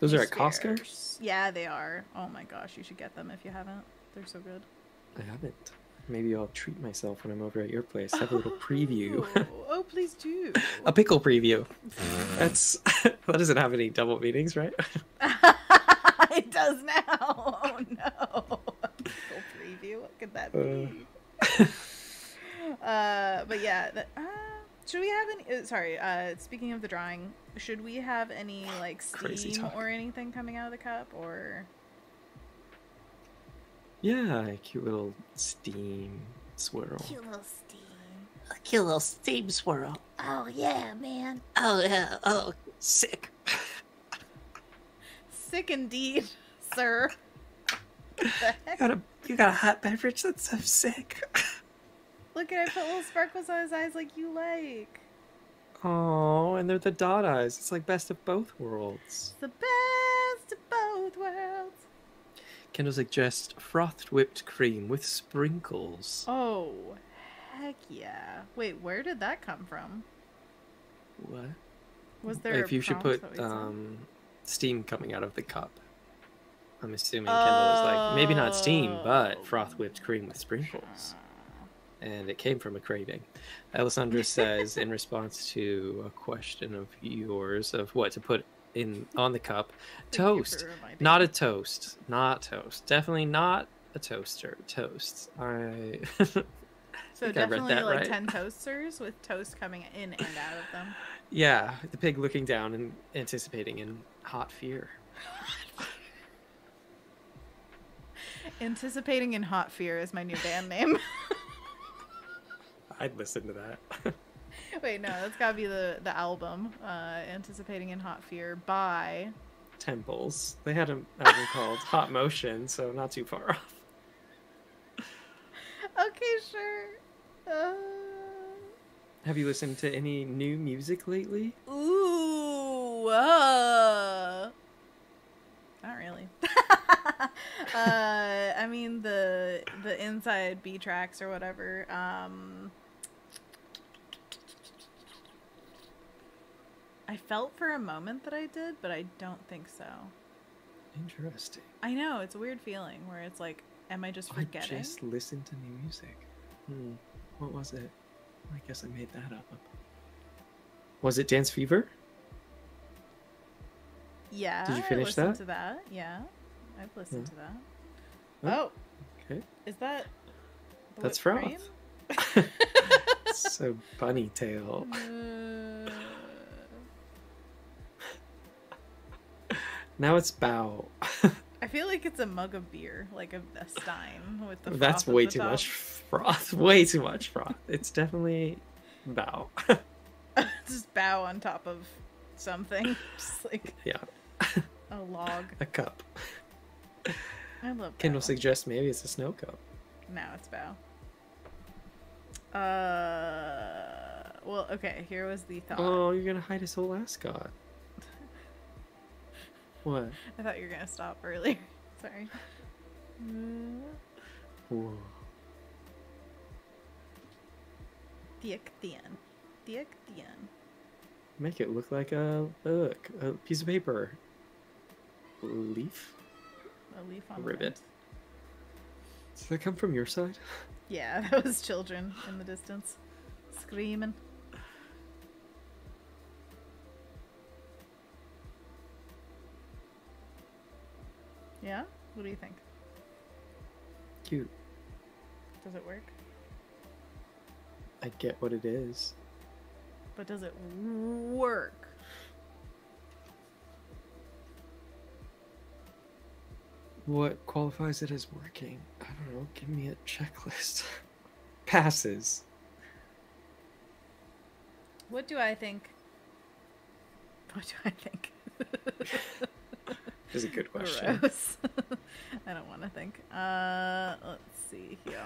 Those are at Costco? Yeah, they are. Oh my gosh, you should get them if you haven't. They're so good. I haven't. Maybe I'll treat myself when I'm over at your place. Have a little preview. Oh, please do. A pickle preview. That's that doesn't have any double meanings, right? It does now. Oh no. A pickle preview. What could that be? But yeah, should we have any? Sorry. Speaking of the drawing, should we have any like steam or anything coming out of the cup or? Yeah, a cute little steam swirl. Cute little steam. A cute little steam swirl. Oh yeah, man. Oh yeah. Oh, sick. Sick indeed, sir. What the heck? You got a hot beverage. That's so sick. Look at it, I put little sparkles on his eyes like you like. Oh, and they're the dot eyes. It's like best of both worlds. It's the best of both worlds. Kendall suggests frothed whipped cream with sprinkles. Oh, heck yeah. Wait, where did that come from? What? Was there if a you should put steam coming out of the cup. I'm assuming Kendall was like, maybe not steam, but froth whipped cream with sprinkles. And it came from a craving. Alessandra says, in response to a question of yours of what to put in on the cup, toast. Not a toast. Not toast. Definitely not a toaster. Toast. I so definitely I like right. 10 toasters with toast coming in and out of them. Yeah, the pig looking down and anticipating in hot fear. Anticipating in hot fear is my new band name. I'd listen to that. Wait, no, that's gotta be the album. Anticipating in Hot Fear by Temples. They had an album called Hot Motion, so not too far off. Okay, sure. Have you listened to any new music lately? Ooh, not really. I mean the Inside B tracks or whatever. I felt for a moment that I did, but I don't think so. Interesting. I know, it's a weird feeling where it's like, am I just forgetting? I just listened to new music. Hmm. What was it? I guess I made that up. Was it Dance Fever? Yeah. Did you finish that? I listened to that. Yeah. I've listened to that. Oh. Okay. Is that That's Froth. So bunny tail. Now it's Bao. I feel like it's a mug of beer, like a stein with the froth. That's way too much froth. Way too much froth. It's definitely Bao. Just Bao on top of something. Just like a log. A cup. I love Kendall suggests maybe it's a snow cup. No, it's Bao. Well, okay, here was the thought. Oh, you're gonna hide his whole ascot. What? I thought you were gonna stop earlier. Sorry. Whoa. Diek Tien. Make it look like a piece of paper. Leaf? a leaf on the ribbit. Did that come from your side? Yeah, that was children in the distance screaming. Yeah? What do you think? Cute. Does it work? I get what it is. But does it work? What qualifies it as working? I don't know. Give me a checklist. Passes. What do I think? What do I think? Is a good question. I don't want to think. Let's see here.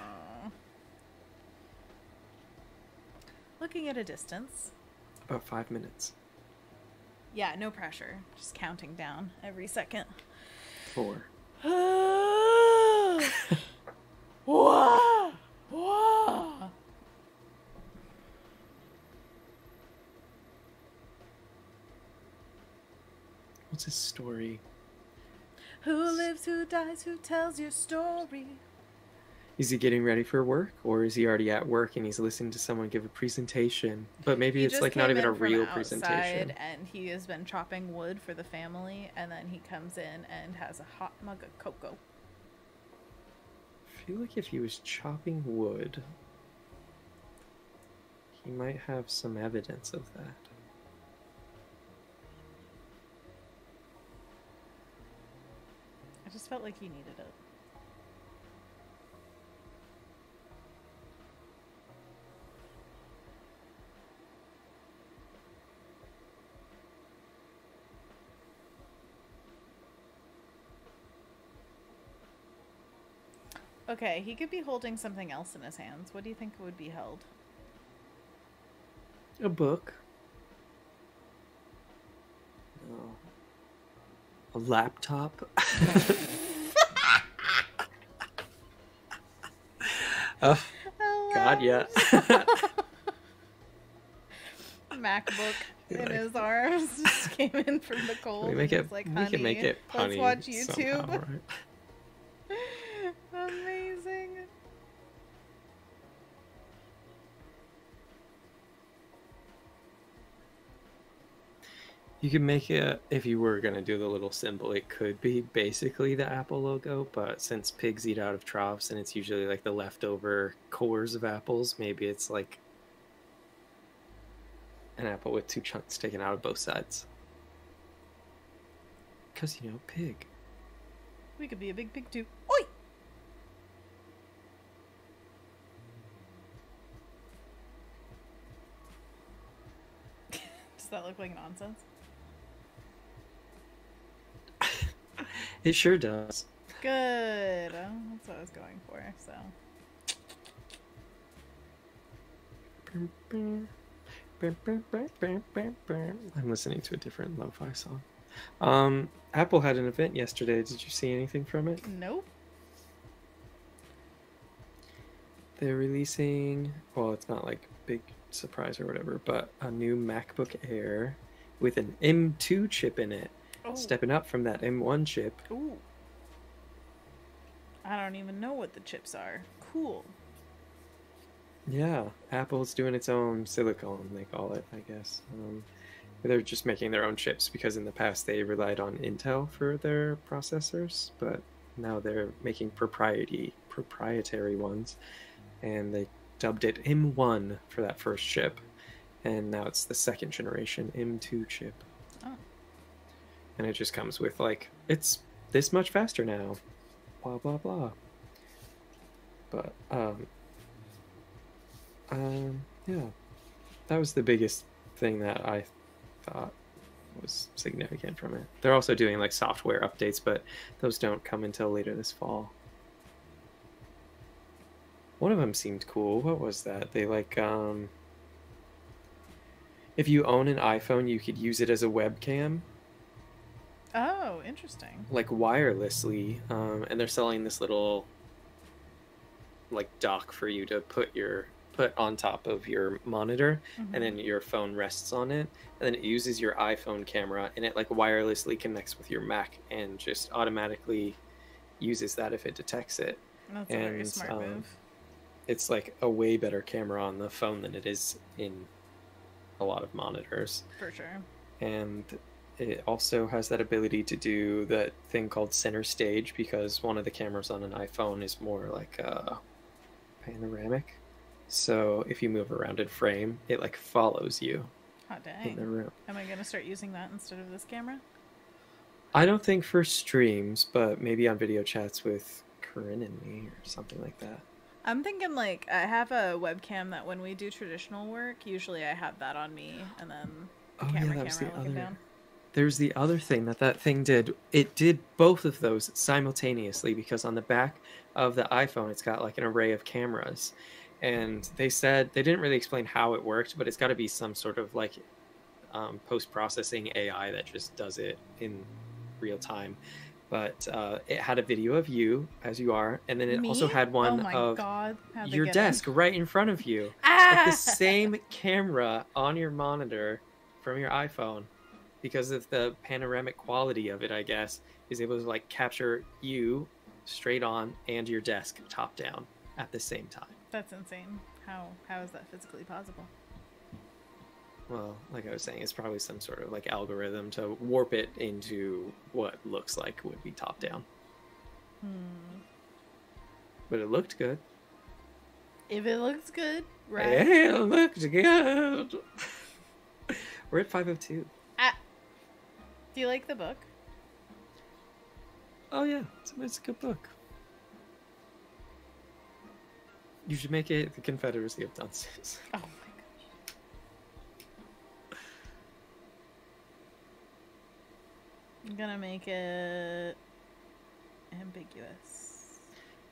Looking at a distance. About 5 minutes. Yeah, no pressure. Just counting down every second. 4. Whoa! Whoa! What's his story? Who lives, who dies, who tells your story? Is he getting ready for work, or is he already at work and he's listening to someone give a presentation? But maybe it's like not even a real presentation. And he has been chopping wood for the family, and then he comes in and has a hot mug of cocoa. I feel like if he was chopping wood, he might have some evidence of that. I just felt like he needed it. Okay, he could be holding something else in his hands. What do you think would be held? A book. No. A laptop. Oh, God, yeah. MacBook in his arms just came in from the cold. We make it, like, we can make it punny. Let's watch YouTube. Somehow, right? Amazing. You could make it, if you were going to do the little symbol, it could be basically the Apple logo, but since pigs eat out of troughs and it's usually like the leftover cores of apples, maybe it's like an apple with 2 chunks taken out of both sides. Because, you know, pig. We could be a big pig too. Oi! Does that look like nonsense? It sure does. Good. That's what I was going for, so. I'm listening to a different lo-fi song. Apple had an event yesterday. Did you see anything from it? Nope. They're releasing, well, it's not like a big surprise or whatever, but a new MacBook Air with an M2 chip in it. Oh. Stepping up from that M1 chip. Ooh. I don't even know what the chips are. Cool. Yeah, Apple's doing its own silicone, they call it, I guess. They're just making their own chips because in the past they relied on Intel for their processors, but now they're making proprietary ones, and they dubbed it M1 for that first chip, and now it's the second generation M2 chip. Oh. And it just comes with, like, it's this much faster now, blah, blah, blah. But, yeah, that was the biggest thing that I thought was significant from it. They're also doing, like, software updates, but those don't come until later this fall. One of them seemed cool. What was that? They, like, if you own an iPhone, you could use it as a webcam. Oh, interesting. Like wirelessly, and they're selling this little like dock for you to put on top of your monitor, mm-hmm. and then your phone rests on it, and then it uses your iPhone camera, and it like wirelessly connects with your Mac and just automatically uses that if it detects it. That's a very smart move. It's like a way better camera on the phone than it is in a lot of monitors. For sure. And it also has that ability to do that thing called center stage, because one of the cameras on an iPhone is more like a panoramic. So if you move around in frame, it like follows you. Hot dang. In the room. Am I going to start using that instead of this camera? I don't think for streams, but maybe on video chats with Corinne and me or something like that. I'm thinking like I have a webcam that when we do traditional work, usually I have that on me, and then the camera looking down. There's the other thing that that thing did. It did both of those simultaneously, because on the back of the iPhone, it's got like an array of cameras, and they said they didn't really explain how it worked, but it's got to be some sort of like post-processing AI that just does it in real time. But it had a video of you as you are, and then it also had one of your desk right in front of you. Ah! Like the same camera on your monitor from your iPhone, because of the panoramic quality of it, I guess, is able to like capture you straight on and your desk top down at the same time. That's insane. How is that physically possible? Well, like I was saying, it's probably some sort of like algorithm to warp it into what looks like would be top down. Hmm. But it looked good. If it looks good, right? Yeah, it looked good. We're at 5:02. Do you like the book? Oh yeah, it's a good book. You should make it The Confederacy of Dunces. Oh. I'm gonna make it ambiguous.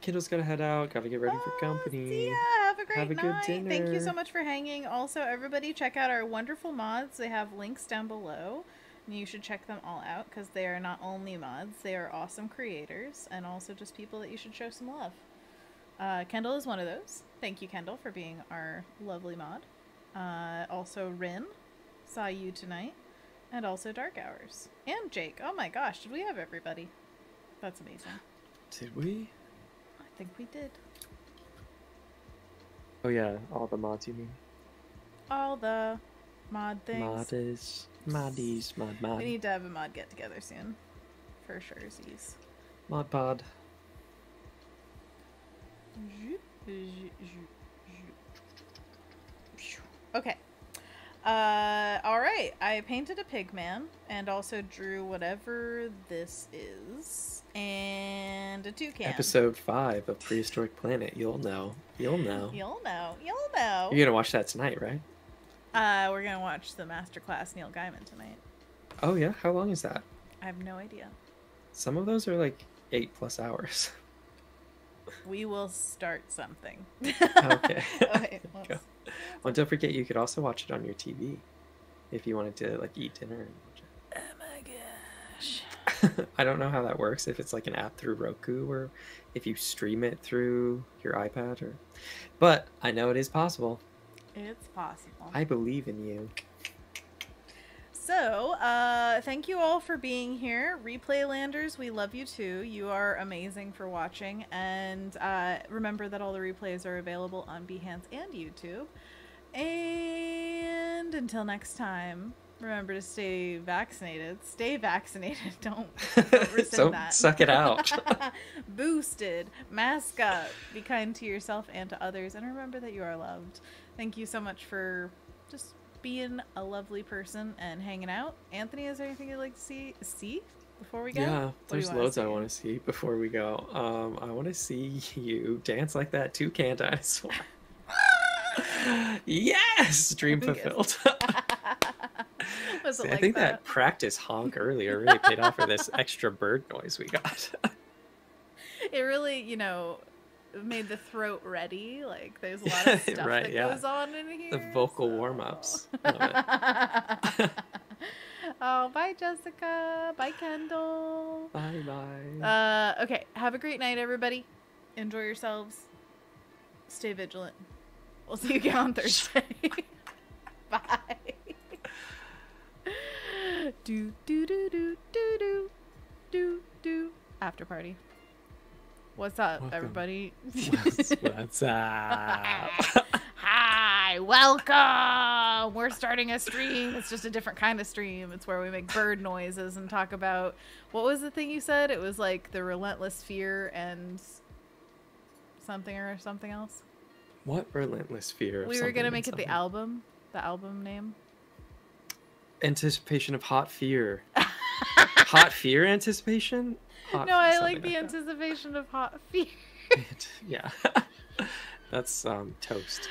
Kindle's gotta head out. Gotta get ready for company. Yeah, have a great night. Good dinner. Thank you so much for hanging. Also, everybody, check out our wonderful mods. They have links down below, and you should check them all out, because they are not only mods, they are awesome creators, and also just people that you should show some love. Kendall is one of those. Thank you, Kendall, for being our lovely mod. Also, Rin, saw you tonight. And also Dark Hours. And Jake. Oh my gosh, did we have everybody? That's amazing. Did we? I think we did. Oh yeah, all the mods you mean? All the mod things. Modders. Moddies. Mod. We need to have a mod get together soon. For sure. Mod pod. Okay. Alright, I painted a pig man and also drew whatever this is and a toucan. Episode 5 of Prehistoric Planet. You'll know. You'll know. You'll know. You'll know. You're gonna watch that tonight, right? We're gonna watch the masterclass Neil Gaiman tonight. Oh yeah? How long is that? I have no idea. Some of those are like 8+ hours. We will start something. Okay. Okay, well, don't forget, you could also watch it on your TV if you wanted to like eat dinner and watch it. Oh my gosh. I don't know how that works, if it's like an app through Roku or if you stream it through your iPad, or but I know it is possible. It's possible. I believe in you. So, thank you all for being here. Replay Landers, we love you too. You are amazing for watching. And remember that all the replays are available on Behance and YouTube. And until next time, remember to stay vaccinated. Stay vaccinated. Don't rescind don't that. Suck it out. Boosted. Mask up. Be kind to yourself and to others. And remember that you are loved. Thank you so much for just being a lovely person and hanging out. Anthony, is there anything you'd like to see before we go? Yeah, there's loads I want to see before we go. I want to see you dance like that toucan dinosaur. Yes, dream fulfilled. See, like I think that practice honk earlier really paid off for this extra bird noise we got. It really, you know, made the throat ready. Like there's a lot of stuff that goes on in here. The vocal warm-ups. Oh, bye Jessica. Bye Kendall. Bye bye. Okay, have a great night everybody. Enjoy yourselves. Stay vigilant. We'll see you again on Thursday. Bye. Do do do do do do do do after party. What's up, everybody? What's up? Hi, welcome. We're starting a stream. It's just a different kind of stream. It's where we make bird noises and talk about, what was the thing you said? It was like the relentless fear and something or something else. What relentless fear? We were gonna make it the album name. Anticipation of hot fear. Hot fear anticipation? Hot, no, I like the anticipation of hot fear. Yeah. That's Toast.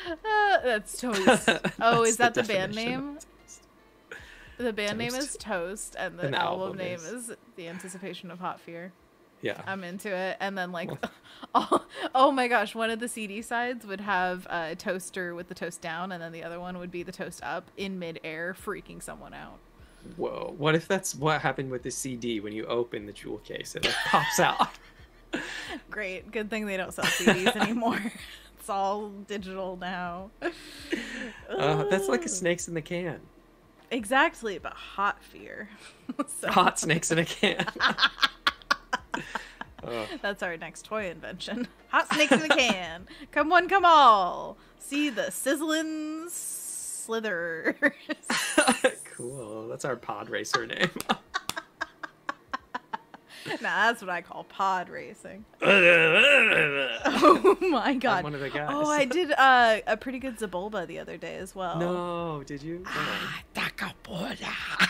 That's Toast. Oh, is that the band name? The band name is Toast, and the album name is The Anticipation of Hot Fear. Yeah. I'm into it. And then, like, oh my gosh, one of the CD sides would have a toaster with the toast down, and then the other one would be the toast up in midair, freaking someone out. Whoa. What if that's what happened with the CD when you open the jewel case? It like pops out. Great. Good thing they don't sell CDs anymore. It's all digital now. That's like a snakes in the can. Exactly, but hot fear. So. Hot snakes in a can. That's our next toy invention. Hot snakes in a can. Come one, come all. See the sizzling slithers. Cool. That's our pod racer name. Nah, that's what I call pod racing. Oh my god. I'm one of the guys. Oh, I did a pretty good Zabulba the other day as well. No, did you? Ah, Takapura.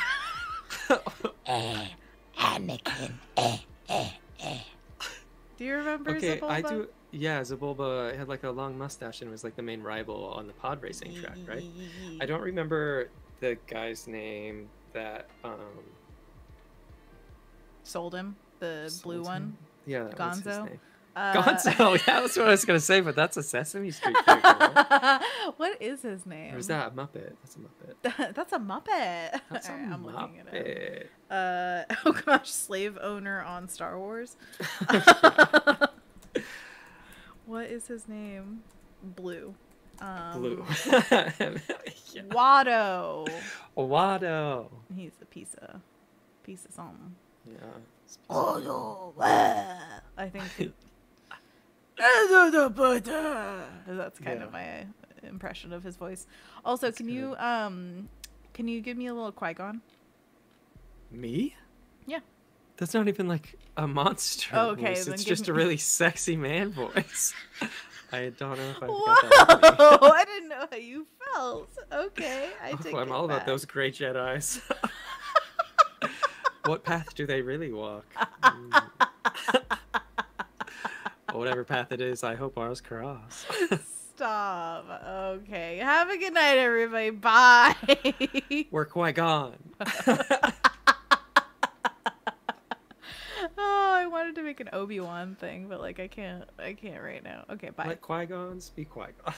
Anakin. Do you remember Zabulba? I do. Yeah, Zabulba had like a long mustache and was like the main rival on the pod racing track, right? I don't remember the guy's name that sold him the blue one. Yeah, that Gonzo. Was his name. Gonzo. Yeah, that's what I was gonna say, but that's a Sesame Street character, right? What is his name? Or is that a Muppet? That's a Muppet. That's a Muppet. That's a Muppet. I'm looking at it. Oh gosh, slave owner on Star Wars. What is his name? Blue. Blue. Yeah. Watto. Watto. He's a piece of something. Yeah. Oh no! I think. That's kind of my impression of his voice. Also, that's you can you give me a little Qui-Gon? Me? Yeah. That's not even like a monster voice. It's just a really sexy man voice. I don't know if I got that. Whoa! I didn't know how you felt. Okay, I'm all about those gray Jedis. What path do they really walk? Whatever path it is, I hope ours cross. Stop. Okay. Have a good night, everybody. Bye. We're quite gone. Oh, I wanted to make an Obi-Wan thing, but like I can't right now. Okay, bye. Let Qui-Gons be Qui-Gon.